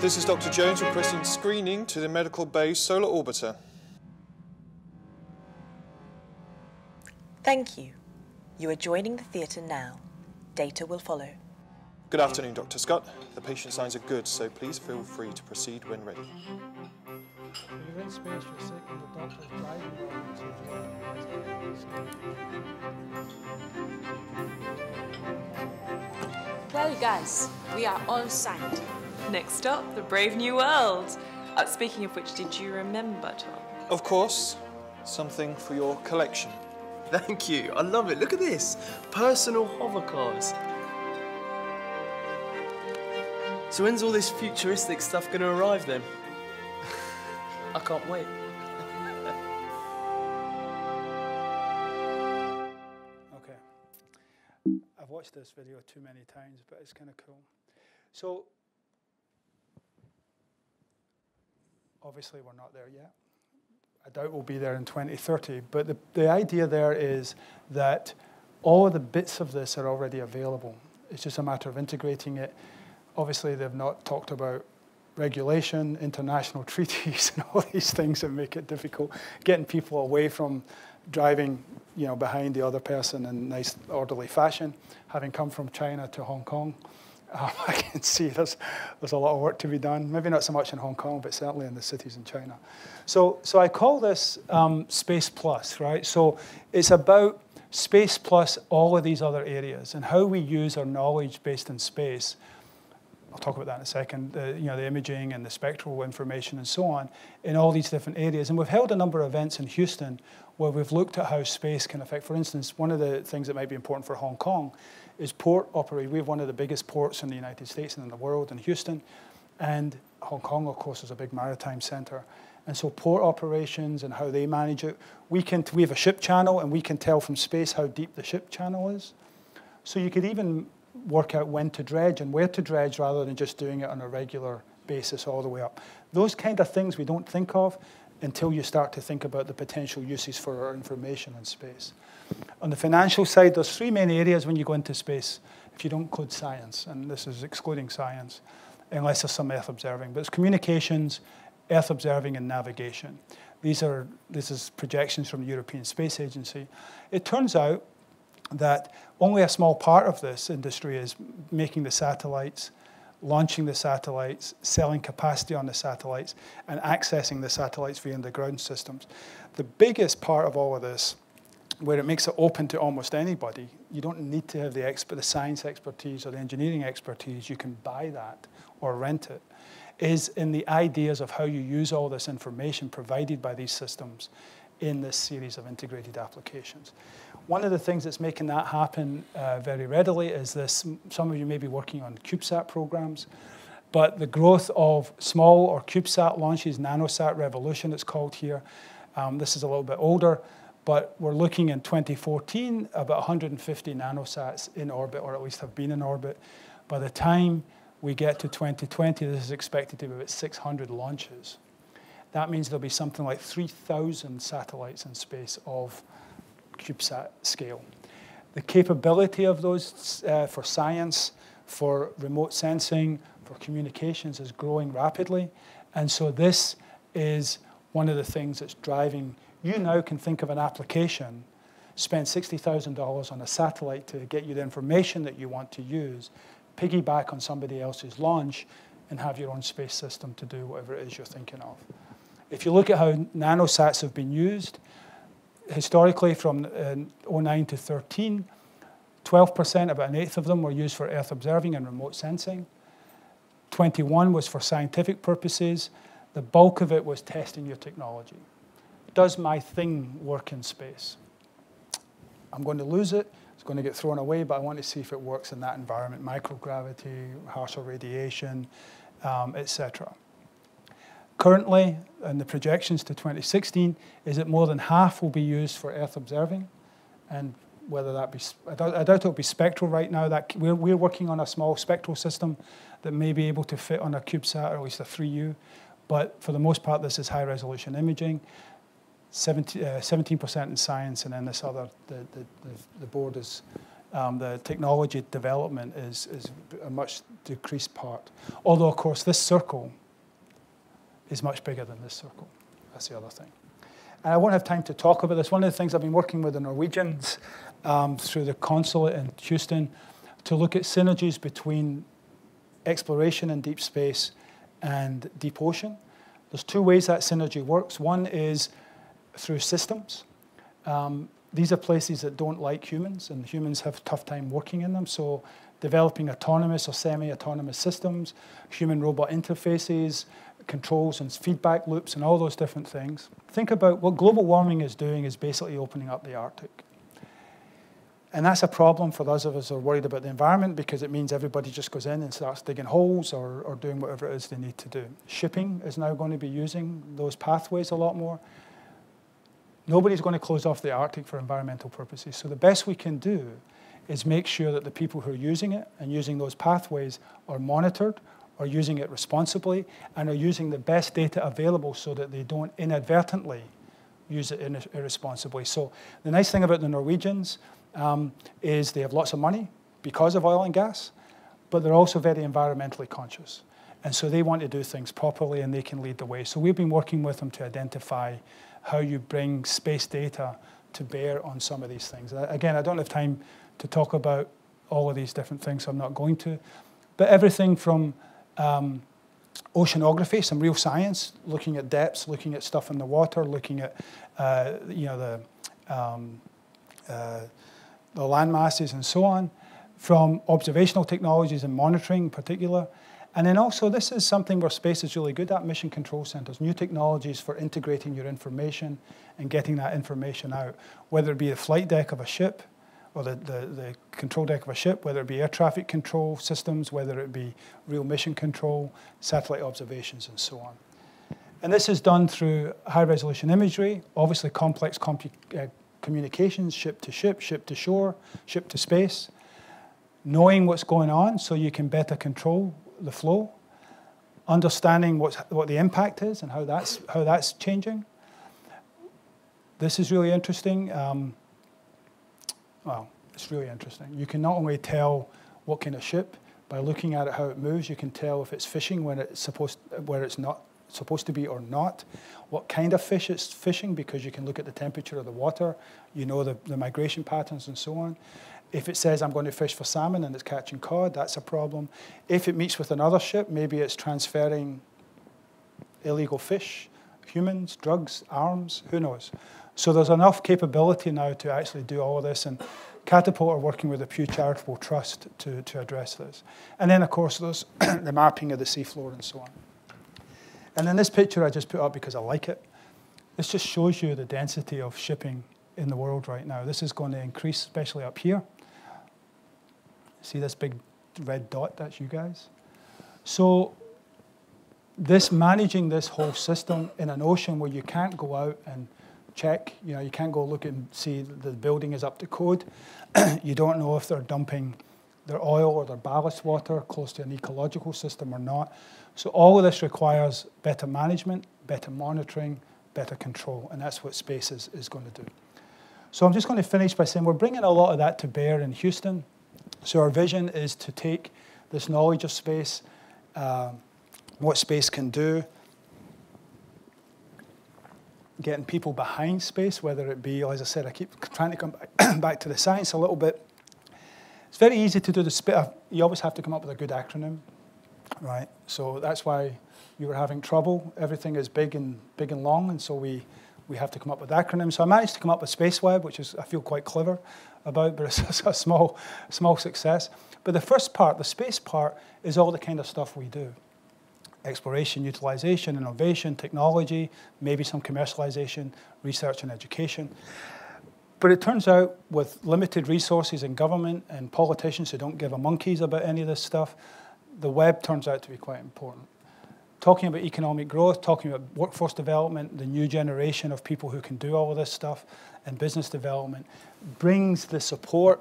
This is Doctor Jones requesting screening to the medical bay solar orbiter. Thank you. You are joining the theatre now. Data will follow. Good afternoon, Doctor Scott. The patient signs are good, so please feel free to proceed when ready. You're in space, you're sick, and the doctor's driving around, so if you want to realize that, you're well, guys, we are all signed. Next up, the brave new world. Uh, speaking of which, did you remember, Tom? Of course. Something for your collection. Thank you. I love it. Look at this. Personal hovercars. So when's all this futuristic stuff going to arrive then? I can't wait. Okay. I've watched this video too many times, but it's kind of cool. So, obviously we're not there yet. I doubt we'll be there in twenty thirty, but the, the idea there is that all of the bits of this are already available. It's just a matter of integrating it. Obviously, they've not talked about regulation, international treaties, and all these things that make it difficult. Getting people away from driving, you know, behind the other person in nice, orderly fashion. Having come from China to Hong Kong, um, I can see there's, there's a lot of work to be done. Maybe not so much in Hong Kong, but certainly in the cities in China. So, so I call this um, Space Plus, right? So it's about Space Plus all of these other areas and how we use our knowledge based in space. I'll talk about that in a second, the, you know, the imaging and the spectral information and so on in all these different areas. And we've held a number of events in Houston where we've looked at how space can affect. For instance, one of the things that might be important for Hong Kong is port operation. We have one of the biggest ports in the United States and in the world in Houston. And Hong Kong, of course, is a big maritime center. And so port operations and how they manage it. We, can, we have a ship channel, and we can tell from space how deep the ship channel is. So you could even work out when to dredge and where to dredge rather than just doing it on a regular basis all the way up. Those kind of things we don't think of until you start to think about the potential uses for our information in space. On the financial side, there's three main areas when you go into space if you don't include science, and this is excluding science, unless there's some Earth observing. But it's communications, Earth observing, and navigation. These are, this is projections from the European Space Agency. It turns out that only a small part of this industry is making the satellites, launching the satellites, selling capacity on the satellites, and accessing the satellites via underground systems. The biggest part of all of this, where it makes it open to almost anybody, you don't need to have the, expert, the science expertise or the engineering expertise, you can buy that or rent it, is in the ideas of how you use all this information provided by these systems in this series of integrated applications. One of the things that's making that happen uh, very readily is this, some of you may be working on CubeSat programs, but the growth of small or CubeSat launches, nanosat revolution it's called here. Um, this is a little bit older, but we're looking in twenty fourteen, about one hundred fifty nanosats in orbit, or at least have been in orbit. By the time we get to twenty twenty, this is expected to be about six hundred launches. That means there'll be something like three thousand satellites in space of CubeSat scale. The capability of those uh, for science, for remote sensing, for communications is growing rapidly. And so this is one of the things that's driving. You now can think of an application, spend sixty thousand dollars on a satellite to get you the information that you want to use, piggyback on somebody else's launch, and have your own space system to do whatever it is you're thinking of. If you look at how nanosats have been used, historically from uh, oh nine to thirteen, twelve percent, about an eighth of them, were used for Earth observing and remote sensing. twenty-one was for scientific purposes. The bulk of it was testing your technology. Does my thing work in space? I'm going to lose it. It's going to get thrown away, but I want to see if it works in that environment, microgravity, harsher radiation, um, et cetera. Currently, and the projections to twenty sixteen, is that more than half will be used for Earth observing, and whether that be, I doubt, I doubt it'll be spectral right now. That we're, we're working on a small spectral system that may be able to fit on a CubeSat, or at least a three U, but for the most part, this is high-resolution imaging, seventeen percent uh, in science, and then this other, the, the, the board is, um, the technology development is, is a much decreased part. Although, of course, this circle is much bigger than this circle. That's the other thing. And I won't have time to talk about this. One of the things I've been working with the Norwegians um, through the consulate in Houston to look at synergies between exploration in deep space and deep ocean. There's two ways that synergy works. One is through systems. Um, these are places that don't like humans, and humans have a tough time working in them. So developing autonomous or semi-autonomous systems, human-robot interfaces, controls and feedback loops, and all those different things. Think about what global warming is doing is basically opening up the Arctic. And that's a problem for those of us who are worried about the environment, because it means everybody just goes in and starts digging holes or, or doing whatever it is they need to do. Shipping is now going to be using those pathways a lot more. Nobody's going to close off the Arctic for environmental purposes. So the best we can do is make sure that the people who are using it and using those pathways are monitored, are using it responsibly, and are using the best data available so that they don't inadvertently use it in irresponsibly. So the nice thing about the Norwegians Um, is they have lots of money because of oil and gas, but they're also very environmentally conscious. And so they want to do things properly, and they can lead the way. So we've been working with them to identify how you bring space data to bear on some of these things. Again, I don't have time to talk about all of these different things, so I'm not going to. But everything from um, oceanography, some real science, looking at depths, looking at stuff in the water, looking at uh, you know the... Um, uh, the land masses and so on, from observational technologies and monitoring in particular. And then also, this is something where space is really good at, mission control centers, new technologies for integrating your information and getting that information out, whether it be the flight deck of a ship or the, the, the control deck of a ship, whether it be air traffic control systems, whether it be real mission control, satellite observations, and so on. And this is done through high-resolution imagery, obviously complex compu uh, communications, ship to ship, ship to shore, ship to space, knowing what's going on so you can better control the flow, understanding what's, what the impact is and how that's, how that's changing. This is really interesting. Um, well, it's really interesting. You can not only tell what kind of ship by looking at it, how it moves, you can tell if it's fishing when it's supposed, where it's not supposed to be or not, what kind of fish it's fishing, because you can look at the temperature of the water, you know the, the migration patterns and so on. If it says I'm going to fish for salmon and it's catching cod, that's a problem. If it meets with another ship, maybe it's transferring illegal fish, humans, drugs, arms, who knows. So there's enough capability now to actually do all of this, and Catapult are working with the Pew Charitable Trust to, to address this. And then of course there's the mapping of the seafloor and so on. And then this picture I just put up because I like it. This just shows you the density of shipping in the world right now. This is going to increase, especially up here. See this big red dot? That's you guys. So this managing this whole system in an ocean where you can't go out and check, you know, you can't go look and see the building is up to code. You don't know if they're dumping their oil or their ballast water close to an ecological system or not. So all of this requires better management, better monitoring, better control, and that's what space is, is going to do. So I'm just going to finish by saying we're bringing a lot of that to bear in Houston. So our vision is to take this knowledge of space, uh, what space can do, getting people behind space, whether it be, as I said, I keep trying to come back to the science a little bit. It's very easy to do the, you always have to come up with a good acronym, right? So that's why you were having trouble. Everything is big and big and long, and so we, we have to come up with acronyms. So I managed to come up with SpaceWeb, which is I feel quite clever about, but it's a small, small success. But the first part, the space part, is all the kind of stuff we do. Exploration, utilization, innovation, technology, maybe some commercialization, research and education. But it turns out with limited resources in government and politicians who don't give a monkeys about any of this stuff, the web turns out to be quite important. Talking about economic growth, talking about workforce development, the new generation of people who can do all of this stuff, and business development brings the support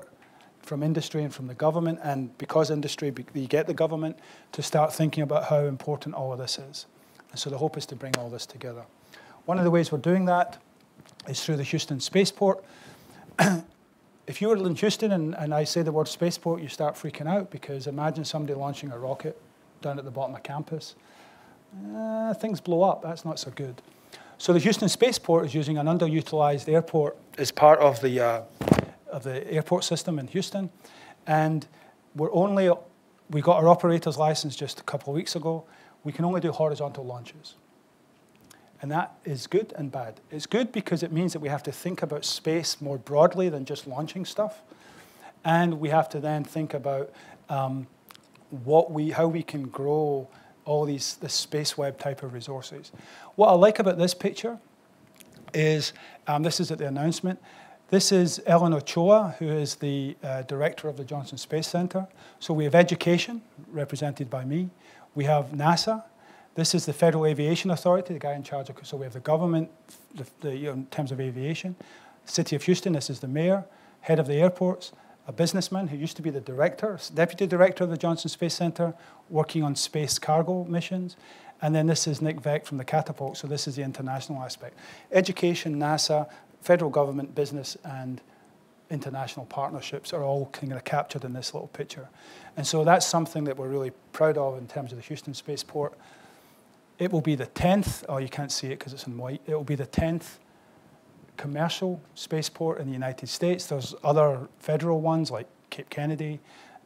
from industry and from the government, and because industry, you get the government to start thinking about how important all of this is. And so the hope is to bring all this together. One of the ways we're doing that is through the Houston Spaceport. If you were in Houston and, and I say the word spaceport, you start freaking out, because imagine somebody launching a rocket down at the bottom of campus. Uh, things blow up. That's not so good. So the Houston Spaceport is using an underutilized airport as part of the, uh, of the airport system in Houston. And we're only, we got our operator's license just a couple of weeks ago. We can only do horizontal launches. And that is good and bad. It's good because it means that we have to think about space more broadly than just launching stuff. And we have to then think about um, what we, how we can grow all these this space web type of resources. What I like about this picture is, um, this is at the announcement, this is Ellen Ochoa, who is the uh, director of the Johnson Space Center. So we have education, represented by me. We have NASA. This is the Federal Aviation Authority, the guy in charge of, so we have the government the, the, you know, in terms of aviation. City of Houston, this is the mayor, head of the airports, a businessman who used to be the director, deputy director of the Johnson Space Center, working on space cargo missions. And then this is Nick Vek from the Catapult, so this is the international aspect. Education, NASA, federal government, business, and international partnerships are all kind of captured in this little picture. And so that's something that we're really proud of in terms of the Houston Spaceport. It will be the tenth, oh, you can't see it because it's in white. It will be the tenth commercial spaceport in the United States. There's other federal ones like Cape Kennedy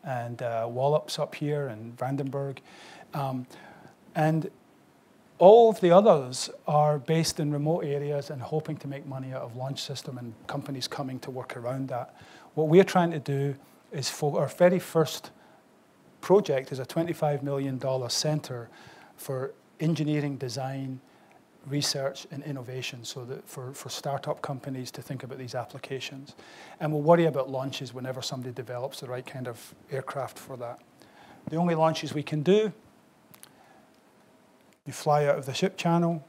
and uh, Wallops up here and Vandenberg. Um, and all of the others are based in remote areas and hoping to make money out of launch system and companies coming to work around that. What we're trying to do is for our very first project is a twenty-five million dollar center for engineering, design, research, and innovation, so that for, for startup companies to think about these applications. And we'll worry about launches whenever somebody develops the right kind of aircraft for that. The only launches we can do, you fly out of the ship channel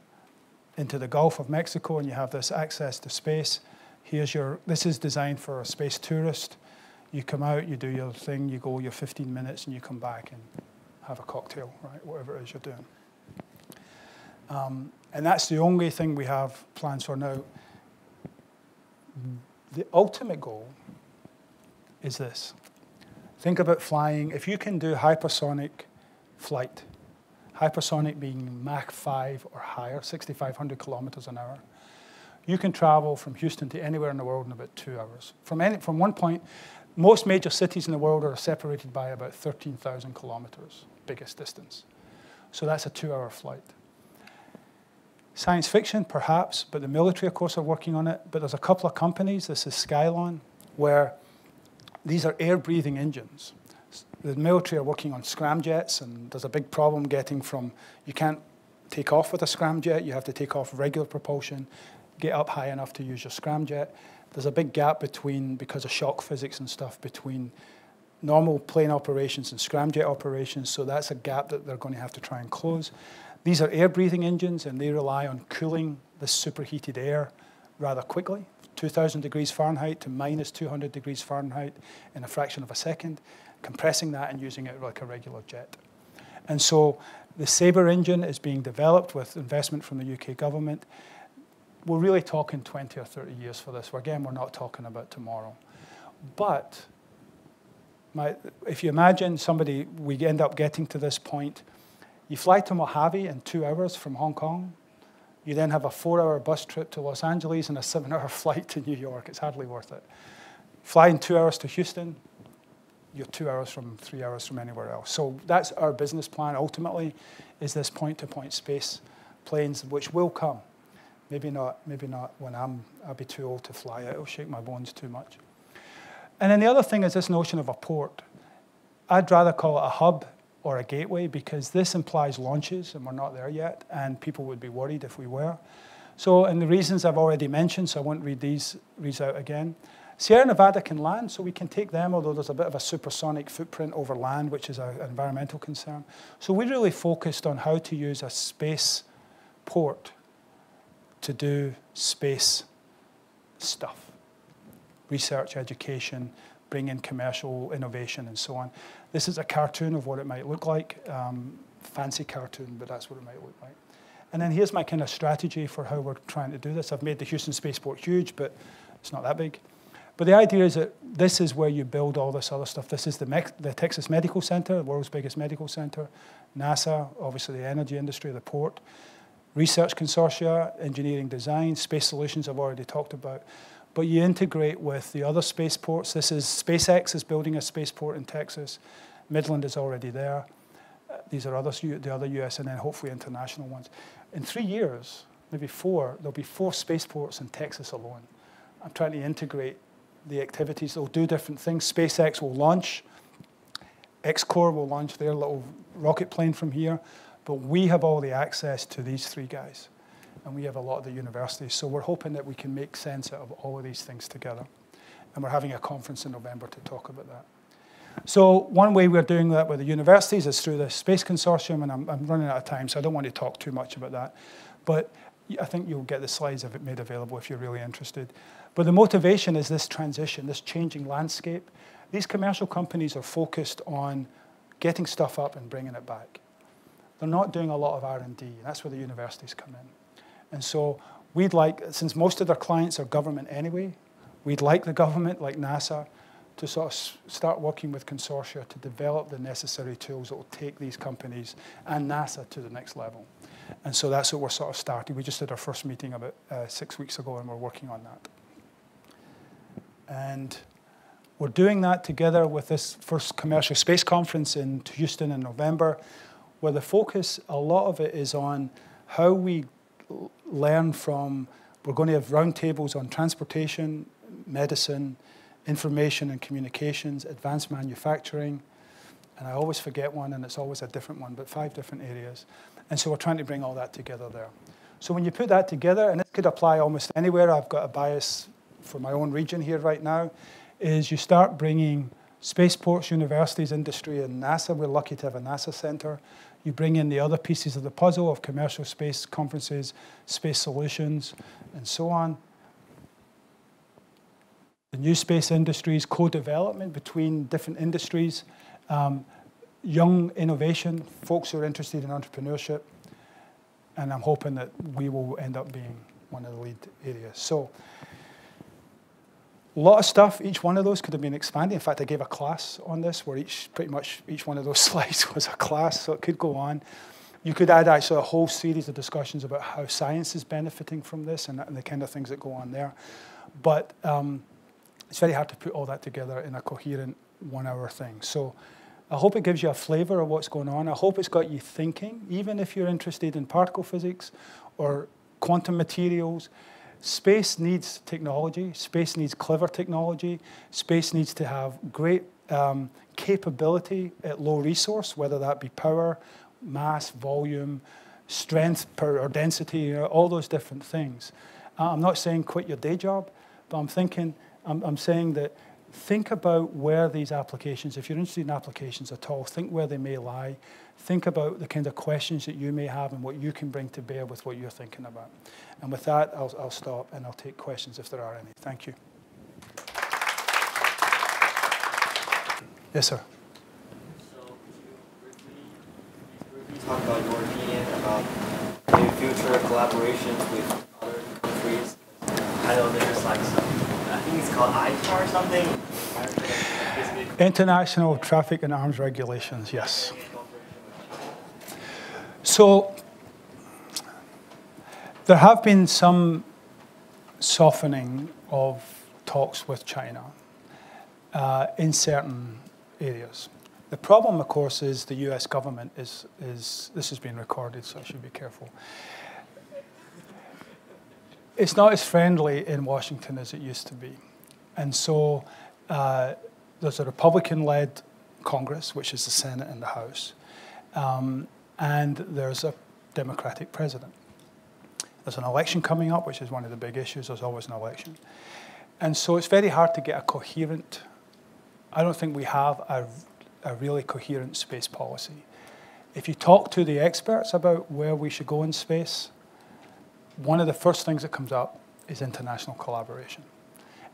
into the Gulf of Mexico, and you have this access to space. Here's your, this is designed for a space tourist. You come out, you do your thing, you go your fifteen minutes, and you come back and have a cocktail, right? Whatever it is you're doing. Um, and that's the only thing we have plans for now. The ultimate goal is this. Think about flying. If you can do hypersonic flight, hypersonic being Mach five or higher, sixty-five hundred kilometers an hour, you can travel from Houston to anywhere in the world in about two hours. From, any, from one point, most major cities in the world are separated by about thirteen thousand kilometers, biggest distance. So that's a two-hour flight. Science fiction, perhaps, but the military, of course, are working on it. But there's a couple of companies, this is Skylon, where these are air-breathing engines. The military are working on scramjets, and there's a big problem getting from, you can't take off with a scramjet, you have to take off regular propulsion, get up high enough to use your scramjet. There's a big gap between, because of shock physics and stuff, between normal plane operations and scramjet operations, so that's a gap that they're going to have to try and close. These are air-breathing engines, and they rely on cooling the superheated air rather quickly, two thousand degrees Fahrenheit to minus two hundred degrees Fahrenheit in a fraction of a second, compressing that and using it like a regular jet. And so the Sabre engine is being developed with investment from the U K government. We're really talking twenty or thirty years for this. Again, we're not talking about tomorrow. But my, if you imagine somebody, we end up getting to this point. You fly to Mojave in two hours from Hong Kong. You then have a four-hour bus trip to Los Angeles and a seven-hour flight to New York. It's hardly worth it. Fly in two hours to Houston. You're two hours from, three hours from anywhere else. So that's our business plan ultimately, is this point-to-point space planes, which will come. Maybe not, maybe not when I'm, I'll be too old to fly. It'll shake my bones too much. And then the other thing is this notion of a port. I'd rather call it a hub or a gateway, because this implies launches, and we're not there yet, and people would be worried if we were. So, and the reasons I've already mentioned, so I won't read these reads out again. Sierra Nevada can land, so we can take them, although there's a bit of a supersonic footprint over land, which is an environmental concern. So we really focused on how to use a space port to do space stuff, research, education, bring in commercial innovation and so on. This is a cartoon of what it might look like. Um, fancy cartoon, but that's what it might look like. And then here's my kind of strategy for how we're trying to do this. I've made the Houston Spaceport huge, but it's not that big. But the idea is that this is where you build all this other stuff. This is the, Me the Texas Medical Center, the world's biggest medical center, NASA, obviously the energy industry, the port, research consortia, engineering design, space solutions I've already talked about. But you integrate with the other spaceports. This is SpaceX is building a spaceport in Texas. Midland is already there. Uh, these are others, the other U S and then hopefully international ones. In three years, maybe four, there'll be four spaceports in Texas alone. I'm trying to integrate the activities. They'll do different things. SpaceX will launch. X-Corps will launch their little rocket plane from here. But we have all the access to these three guys. And we have a lot of the universities. So we're hoping that we can make sense out of all of these things together. And we're having a conference in November to talk about that. So one way we're doing that with the universities is through the Space Consortium. And I'm, I'm running out of time, so I don't want to talk too much about that. But I think you'll get the slides of it made available if you're really interested. But the motivation is this transition, this changing landscape. These commercial companies are focused on getting stuff up and bringing it back. They're not doing a lot of R and D. That's where the universities come in. And so we'd like, since most of their clients are government anyway, we'd like the government, like NASA, to sort of start working with consortia to develop the necessary tools that will take these companies and NASA to the next level. And so that's what we're sort of starting. We just had our first meeting about uh, six weeks ago, and we're working on that. And we're doing that together with this first commercial space conference in Houston in November, where the focus, a lot of it, is on how we learn from, we're going to have roundtables on transportation, medicine, information and communications, advanced manufacturing, and I always forget one, and it's always a different one, but five different areas. And so we're trying to bring all that together there. So when you put that together, and it could apply almost anywhere, I've got a bias for my own region here right now, is you start bringing spaceports, universities, industry, and NASA. We're lucky to have a NASA center. You bring in the other pieces of the puzzle of commercial space conferences, space solutions, and so on. The new space industries, co-development between different industries, um, young innovation, folks who are interested in entrepreneurship, and I'm hoping that we will end up being one of the lead areas. So a lot of stuff. Each one of those could have been expanded. In fact, I gave a class on this where each, pretty much each one of those slides was a class, so it could go on. You could add actually a whole series of discussions about how science is benefiting from this and, and the kind of things that go on there. But um, it's very hard to put all that together in a coherent one-hour thing. So I hope it gives you a flavor of what's going on. I hope it's got you thinking, even if you're interested in particle physics or quantum materials. Space needs technology. Space needs clever technology. Space needs to have great um, capability at low resource, whether that be power, mass, volume, strength per, or density, you know, all those different things. Uh, I'm not saying quit your day job, but I'm thinking... I'm, I'm saying that think about where these applications, if you're interested in applications at all, think where they may lie. Think about the kind of questions that you may have and what you can bring to bear with what you're thinking about. And with that, I'll, I'll stop and I'll take questions if there are any. Thank you. Yes, sir. So could you briefly, briefly talk about your opinion about maybe future collaborations with other countries? I know there's like some... I think it's called I T A R or something. International Traffic in Arms Regulations, yes. So there have been some softening of talks with China uh, in certain areas. The problem, of course, is the U S government is, is this is being recorded, so I should be careful. It's not as friendly in Washington as it used to be. And so uh, there's a Republican-led Congress, which is the Senate and the House, um, and there's a Democratic president. There's an election coming up, which is one of the big issues. There's always an election. And so it's very hard to get a coherent, I don't think we have a, a really coherent space policy. If you talk to the experts about where we should go in space, one of the first things that comes up is international collaboration.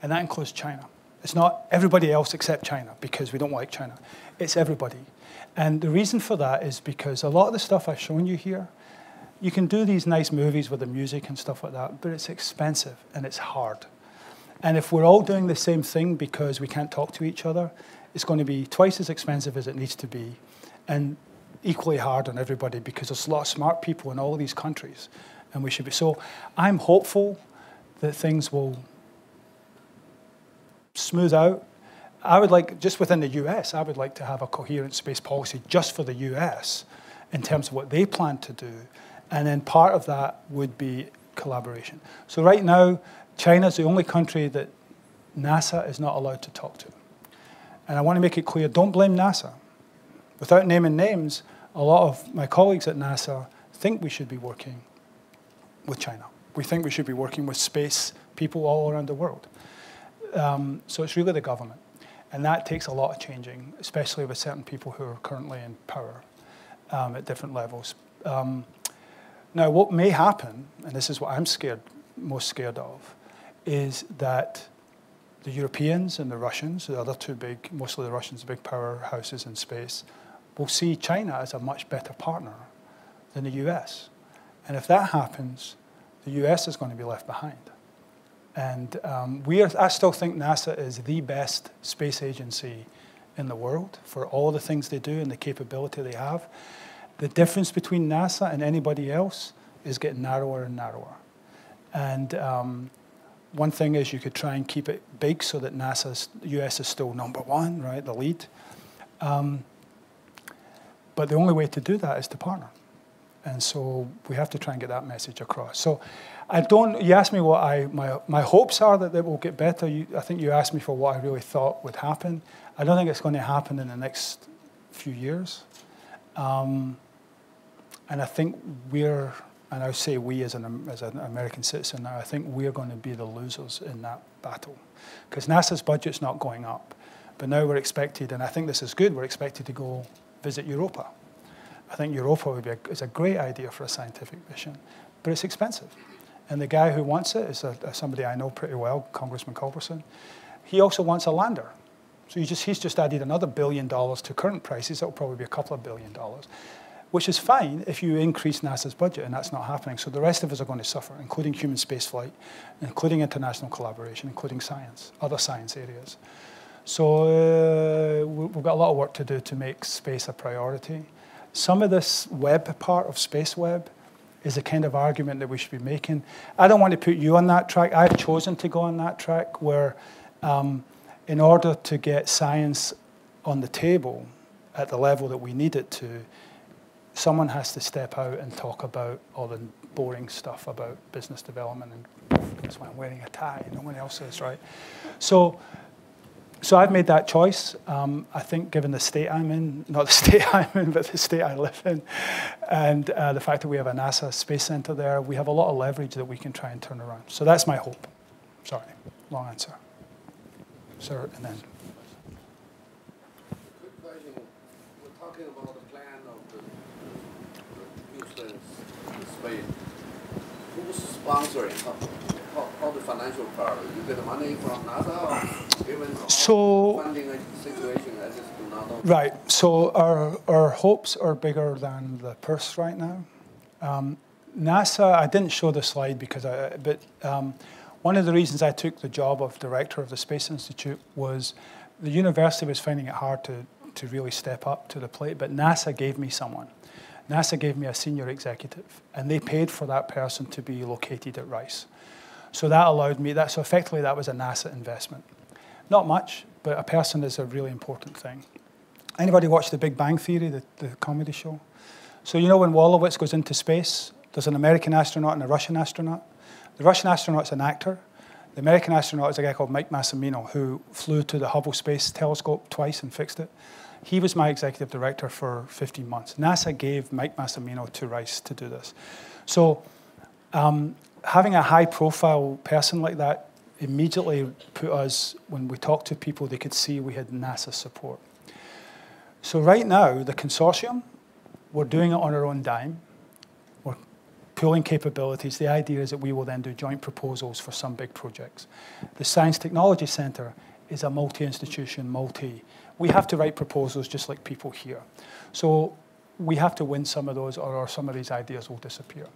And that includes China. It's not everybody else except China, because we don't like China. It's everybody. And the reason for that is because a lot of the stuff I've shown you here, you can do these nice movies with the music and stuff like that, but it's expensive and it's hard. And if we're all doing the same thing because we can't talk to each other, it's going to be twice as expensive as it needs to be, and equally hard on everybody, because there's a lot of smart people in all of these countries. And we should be. So I'm hopeful that things will smooth out. I would like, just within the U S, I would like to have a coherent space policy just for the U S in terms of what they plan to do. And then part of that would be collaboration. So right now, China's the only country that NASA is not allowed to talk to. And I want to make it clear, don't blame NASA. Without naming names, a lot of my colleagues at NASA think we should be working with China. We think we should be working with space people all around the world. Um, so it's really the government. And that takes a lot of changing, especially with certain people who are currently in power um, at different levels. Um, now, what may happen, and this is what I'm scared, most scared of, is that the Europeans and the Russians, the other two big, mostly the Russians, big powerhouses in space, will see China as a much better partner than the U S. And if that happens, the U S is going to be left behind. And um, we are, I still think NASA is the best space agency in the world for all the things they do and the capability they have. The difference between NASA and anybody else is getting narrower and narrower. And um, one thing is you could try and keep it big so that NASA's U S is still number one, right, the lead. Um, but the only way to do that is to partner. And so we have to try and get that message across. So I don't, you asked me what I, my, my hopes are that it will get better. You, I think you asked me for what I really thought would happen. I don't think it's going to happen in the next few years. Um, and I think we're, and I say we as an, as an American citizen now, I think we're going to be the losers in that battle. Because NASA's budget's not going up. But now we're expected, and I think this is good, we're expected to go visit Europa. I think Europa would be a, is a great idea for a scientific mission, but it's expensive. And the guy who wants it is a, somebody I know pretty well, Congressman Culberson. He also wants a lander. So you just, he's just added another billion dollars to current prices. That'll probably be a couple of billion dollars, which is fine if you increase NASA's budget, and that's not happening. So the rest of us are going to suffer, including human spaceflight, including international collaboration, including science, other science areas. So uh, we've got a lot of work to do to make space a priority. Some of this web part of space web is a kind of argument that we should be making. I don't want to put you on that track. I've chosen to go on that track where um, in order to get science on the table at the level that we need it to, someone has to step out and talk about all the boring stuff about business development. And that's why I'm wearing a tie. No one else is, right? So. So I've made that choice. Um, I think given the state I'm in, not the state I'm in, but the state I live in, and uh, the fact that we have a NASA Space Center there, we have a lot of leverage that we can try and turn around. So that's my hope. Sorry, long answer. Sir, and then. Quick question. We're talking about the plan of the, the Houston space. Who's sponsoring? All the financial part, you get the money from NASA or even so, funding situation, I just do not know. Right, so our, our hopes are bigger than the purse right now. Um, NASA, I didn't show the slide because I, but um, one of the reasons I took the job of director of the Space Institute was the university was finding it hard to, to really step up to the plate, but NASA gave me someone. NASA gave me a senior executive, and they paid for that person to be located at Rice. So that allowed me, that, so effectively that was a NASA investment. Not much, but a person is a really important thing. Anybody watch The Big Bang Theory, the, the comedy show? So you know when Wolowitz goes into space, there's an American astronaut and a Russian astronaut. The Russian astronaut's an actor. The American astronaut is a guy called Mike Massimino, who flew to the Hubble Space Telescope twice and fixed it. He was my executive director for fifteen months. NASA gave Mike Massimino to Rice to do this. So, um, having a high-profile person like that immediately put us, when we talked to people, they could see we had NASA support. So right now, the consortium, we're doing it on our own dime. We're pooling capabilities. The idea is that we will then do joint proposals for some big projects. The Science Technology Center is a multi-institution, multi. We have to write proposals just like people here. So we have to win some of those or, or some of these ideas will disappear.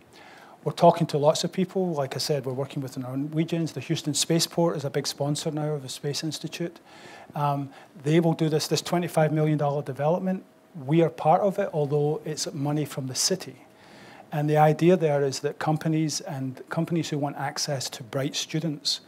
We're talking to lots of people. Like I said, we're working with the Norwegians. The Houston Spaceport is a big sponsor now of the Space Institute. Um, they will do this, this twenty-five million dollar development. We are part of it, although it's money from the city. And the idea there is that companies and companies who want access to bright students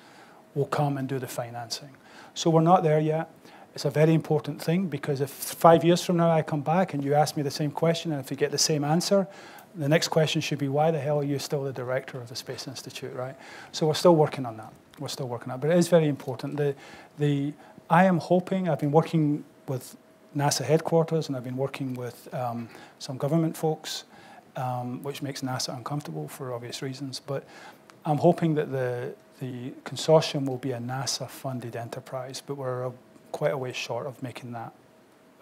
will come and do the financing. So we're not there yet. It's a very important thing because if five years from now I come back and you ask me the same question and if you get the same answer, the next question should be, why the hell are you still the director of the Space Institute, right? So we're still working on that. We're still working on it. But it is very important. The, the, I am hoping, I've been working with NASA headquarters, and I've been working with um, some government folks, um, which makes NASA uncomfortable for obvious reasons. But I'm hoping that the, the consortium will be a NASA-funded enterprise, but we're a, quite a way short of making that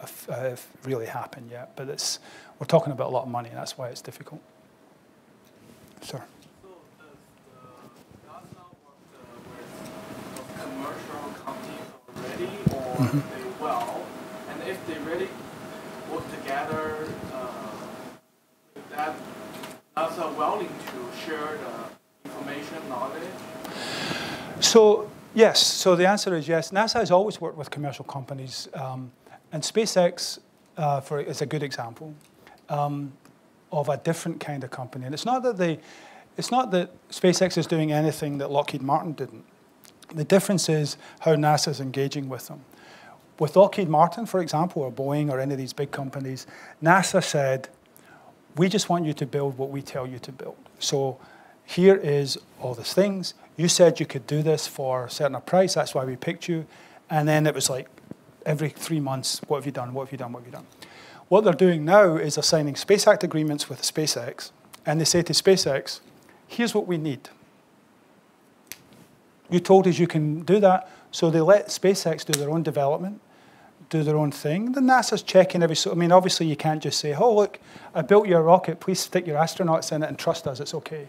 If, uh, if really happen yet, but it's, we're talking about a lot of money, and that's why it's difficult. Sure. So does NASA work with commercial companies already, or mm-hmm. they will? And if they really work together, uh, that NASA willing to share the information, knowledge? So yes. So the answer is yes. NASA has always worked with commercial companies. Um, And SpaceX uh, for, is a good example um, of a different kind of company. And it's not that they, it's not that SpaceX is doing anything that Lockheed Martin didn't. The difference is how NASA is engaging with them. With Lockheed Martin, for example, or Boeing, or any of these big companies, NASA said, we just want you to build what we tell you to build. So here is all these things. You said you could do this for a certain price. That's why we picked you. And then it was like, every three months, what have you done, what have you done, what have you done? What they're doing now is they're signing Space Act agreements with SpaceX, and they say to SpaceX, here's what we need. You told us you can do that, so they let SpaceX do their own development, do their own thing. Then NASA's checking every, so I mean, obviously you can't just say, oh, look, I built you a rocket, please stick your astronauts in it and trust us, it's okay.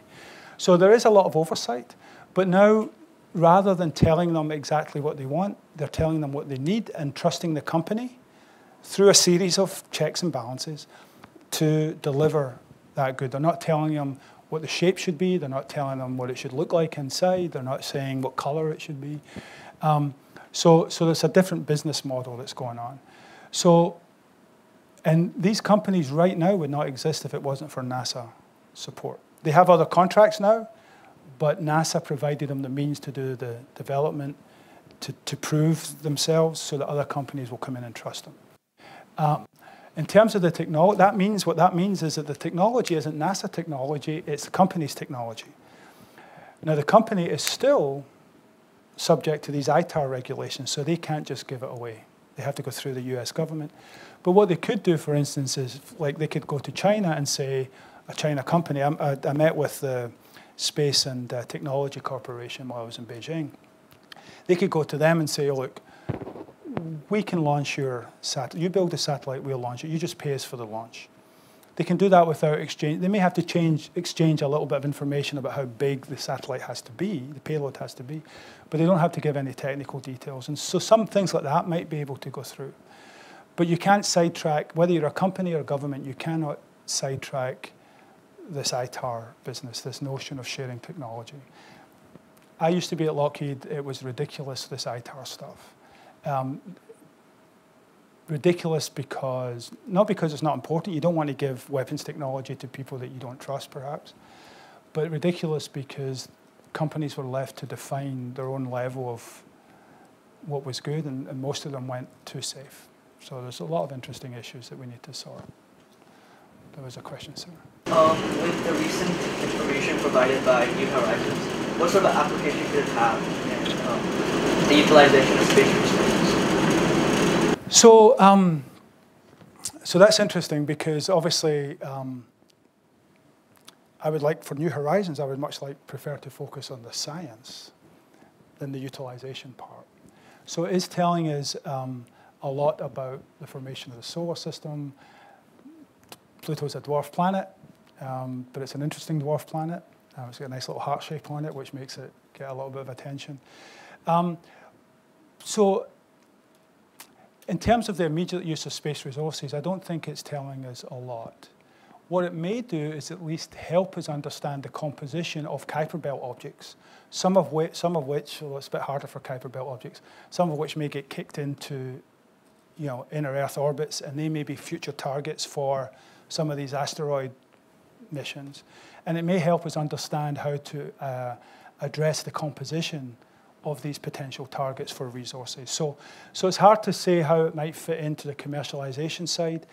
So there is a lot of oversight, but now, rather than telling them exactly what they want, they're telling them what they need and trusting the company through a series of checks and balances to deliver that good. They're not telling them what the shape should be. They're not telling them what it should look like inside. They're not saying what color it should be. Um, so, so there's a different business model that's going on. So, and these companies right now would not exist if it wasn't for NASA support. They have other contracts now, but NASA provided them the means to do the development, to, to prove themselves so that other companies will come in and trust them. Um, in terms of the technology, that means what that means is that the technology isn't NASA technology, it's the company's technology. Now, the company is still subject to these I TAR regulations, so they can't just give it away. They have to go through the U S government. But what they could do, for instance, is like they could go to China and say, a China company, I, I, I met with the Space and uh, Technology Corporation while I was in Beijing. They could go to them and say, oh, look, we can launch your satellite. You build a satellite, we'll launch it. You just pay us for the launch. They can do that without exchange. They may have to change, exchange a little bit of information about how big the satellite has to be, the payload has to be, but they don't have to give any technical details. And so some things like that might be able to go through. But you can't sidetrack, whether you're a company or a government, you cannot sidetrack this I TAR business, this notion of sharing technology. I used to be at Lockheed. It was ridiculous, this I TAR stuff. Um, ridiculous because, not because it's not important. You don't want to give weapons technology to people that you don't trust, perhaps. But ridiculous because companies were left to define their own level of what was good, and, and most of them went too safe. So there's a lot of interesting issues that we need to sort. There was a question, sir. Um, with the recent information provided by New Horizons, what sort of application could it have in um, the utilization of space resources? So, um, so that's interesting because obviously, um, I would like for New Horizons, I would much like prefer to focus on the science than the utilization part. So it is telling us um, a lot about the formation of the solar system. Pluto's a dwarf planet, um, but it's an interesting dwarf planet. Uh, it's got a nice little heart shape on it, which makes it get a little bit of attention. Um, so in terms of the immediate use of space resources, I don't think it's telling us a lot. What it may do is at least help us understand the composition of Kuiper Belt objects, some of which, some of which well, it's a bit harder for Kuiper Belt objects, some of which may get kicked into you know, inner Earth orbits, and they may be future targets for some of these asteroid missions. And it may help us understand how to uh, address the composition of these potential targets for resources. So, so it's hard to say how it might fit into the commercialization side,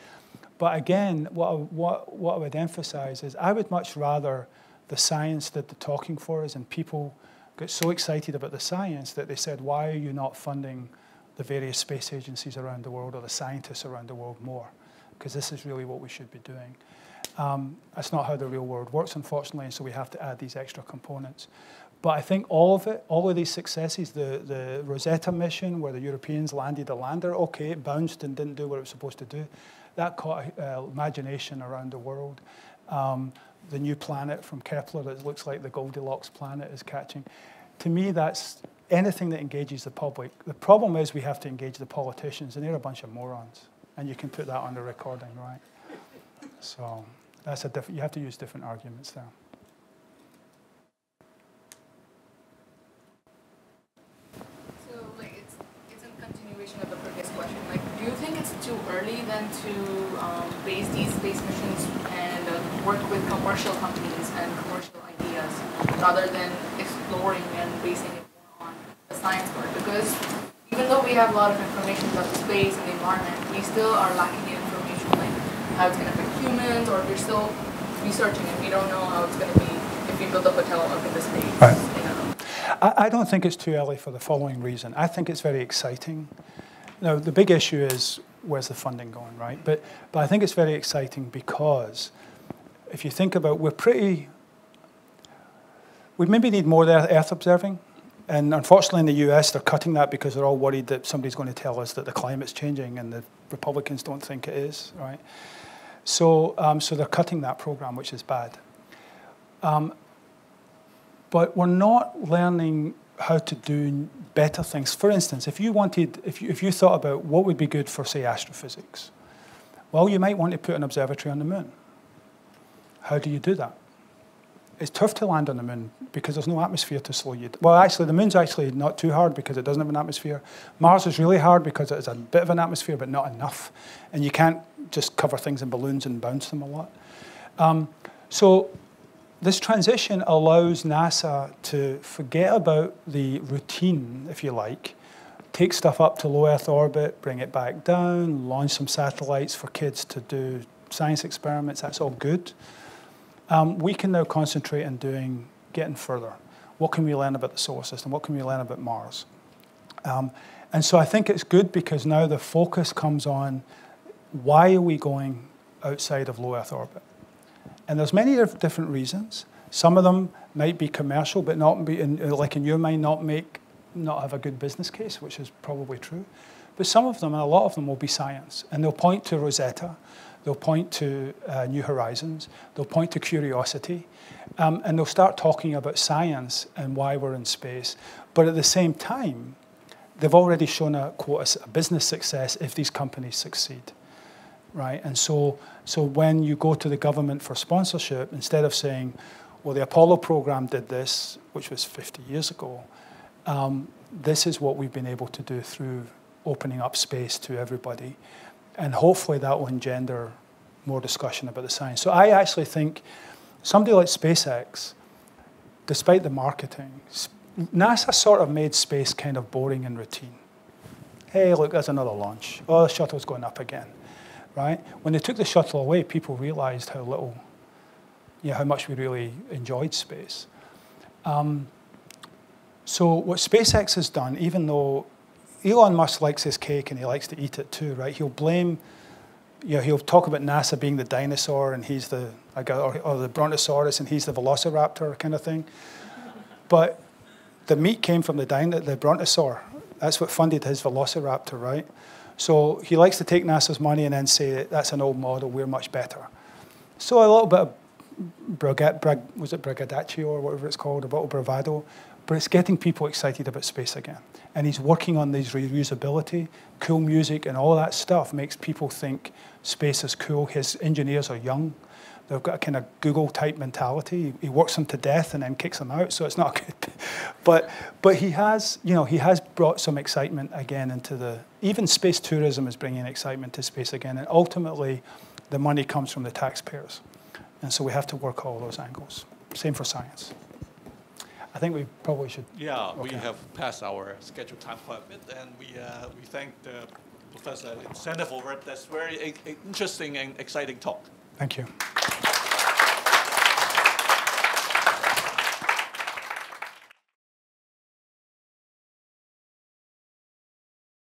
But again, what I, what, what I would emphasize is I would much rather the science did the talking for us, and people got so excited about the science that they said, why are you not funding the various space agencies around the world or the scientists around the world more? Because this is really what we should be doing. Um, that's not how the real world works, unfortunately, and so we have to add these extra components. But I think all of it, all of these successes, the, the Rosetta mission where the Europeans landed a lander, okay, it bounced and didn't do what it was supposed to do. That caught uh, imagination around the world. Um, the new planet from Kepler that looks like the Goldilocks planet is catching. To me, that's anything that engages the public. The problem is we have to engage the politicians, and they're a bunch of morons. And you can put that on the recording, right? So that's a diff- you have to use different arguments there. Of the previous question, like, do you think it's too early then to um, base these space missions and uh, work with commercial companies and commercial ideas rather than exploring and basing it on the science part? Because even though we have a lot of information about the space and the environment, we still are lacking the information like how it's going to affect humans, or we're still researching and we don't know how it's going to be if we build a hotel up in the space. Right. You know? I don't think it's too early for the following reason. I think it's very exciting. Now, the big issue is where's the funding going, right? But, but I think it's very exciting because if you think about, we're pretty, we maybe need more Earth observing. And unfortunately in the U S, they're cutting that because they're all worried that somebody's going to tell us that the climate's changing, and the Republicans don't think it is, right? So, um, so they're cutting that program, which is bad. Um, But we're not learning how to do better things. For instance, if you wanted, if you, if you thought about what would be good for, say, astrophysics, well, you might want to put an observatory on the moon. How do you do that? It's tough to land on the moon because there's no atmosphere to slow you down. Well, actually, the moon's actually not too hard because it doesn't have an atmosphere. Mars is really hard because it has a bit of an atmosphere, but not enough. And you can't just cover things in balloons and bounce them a lot. Um, so. This transition allows NASA to forget about the routine, if you like, take stuff up to low Earth orbit, bring it back down, launch some satellites for kids to do science experiments. That's all good. Um, we can now concentrate on doing, getting further. What can we learn about the solar system? What can we learn about Mars? Um, and so I think it's good because now the focus comes on why are we going outside of low Earth orbit? And there's many different reasons. Some of them might be commercial, but not be in, like in your mind, not make, not have a good business case, which is probably true. But some of them, and a lot of them, will be science, and they'll point to Rosetta, they'll point to uh, New Horizons, they'll point to Curiosity, um, and they'll start talking about science and why we're in space. But at the same time, they've already shown a quote a business success if these companies succeed. Right, and so so when you go to the government for sponsorship, instead of saying, well, the Apollo program did this, which was fifty years ago, um, this is what we've been able to do through opening up space to everybody. And hopefully that will engender more discussion about the science. So I actually think somebody like SpaceX, despite the marketing, NASA sort of made space kind of boring and routine. Hey, look, there's another launch. Oh, the shuttle's going up again. Right? When they took the shuttle away, people realized how little, you know, how much we really enjoyed space. Um, so what SpaceX has done, even though Elon Musk likes his cake and he likes to eat it too, right? He'll blame, you know, he'll talk about NASA being the dinosaur and he's the, or, or the brontosaurus and he's the velociraptor kind of thing. But the meat came from the, dino, the brontosaur. That's what funded his velociraptor, right? So he likes to take NASA's money and then say, that's an old model, we're much better. So a little bit of, brag, brag, was it bragadaccio or whatever it's called, a little bravado, but it's getting people excited about space again. And he's working on these reusability, cool music and all that stuff makes people think space is cool. His engineers are young. They've got a kind of Google-type mentality. He works them to death and then kicks them out, so it's not good. but but he has, you know, he has brought some excitement again into the. Even space tourism is bringing excitement to space again, and ultimately, the money comes from the taxpayers, and so we have to work all those angles. Same for science. I think we probably should. Yeah, okay. We have passed our scheduled time for a bit, and we uh, we thank the Professor Alexander, for that very interesting and exciting talk. Thank you.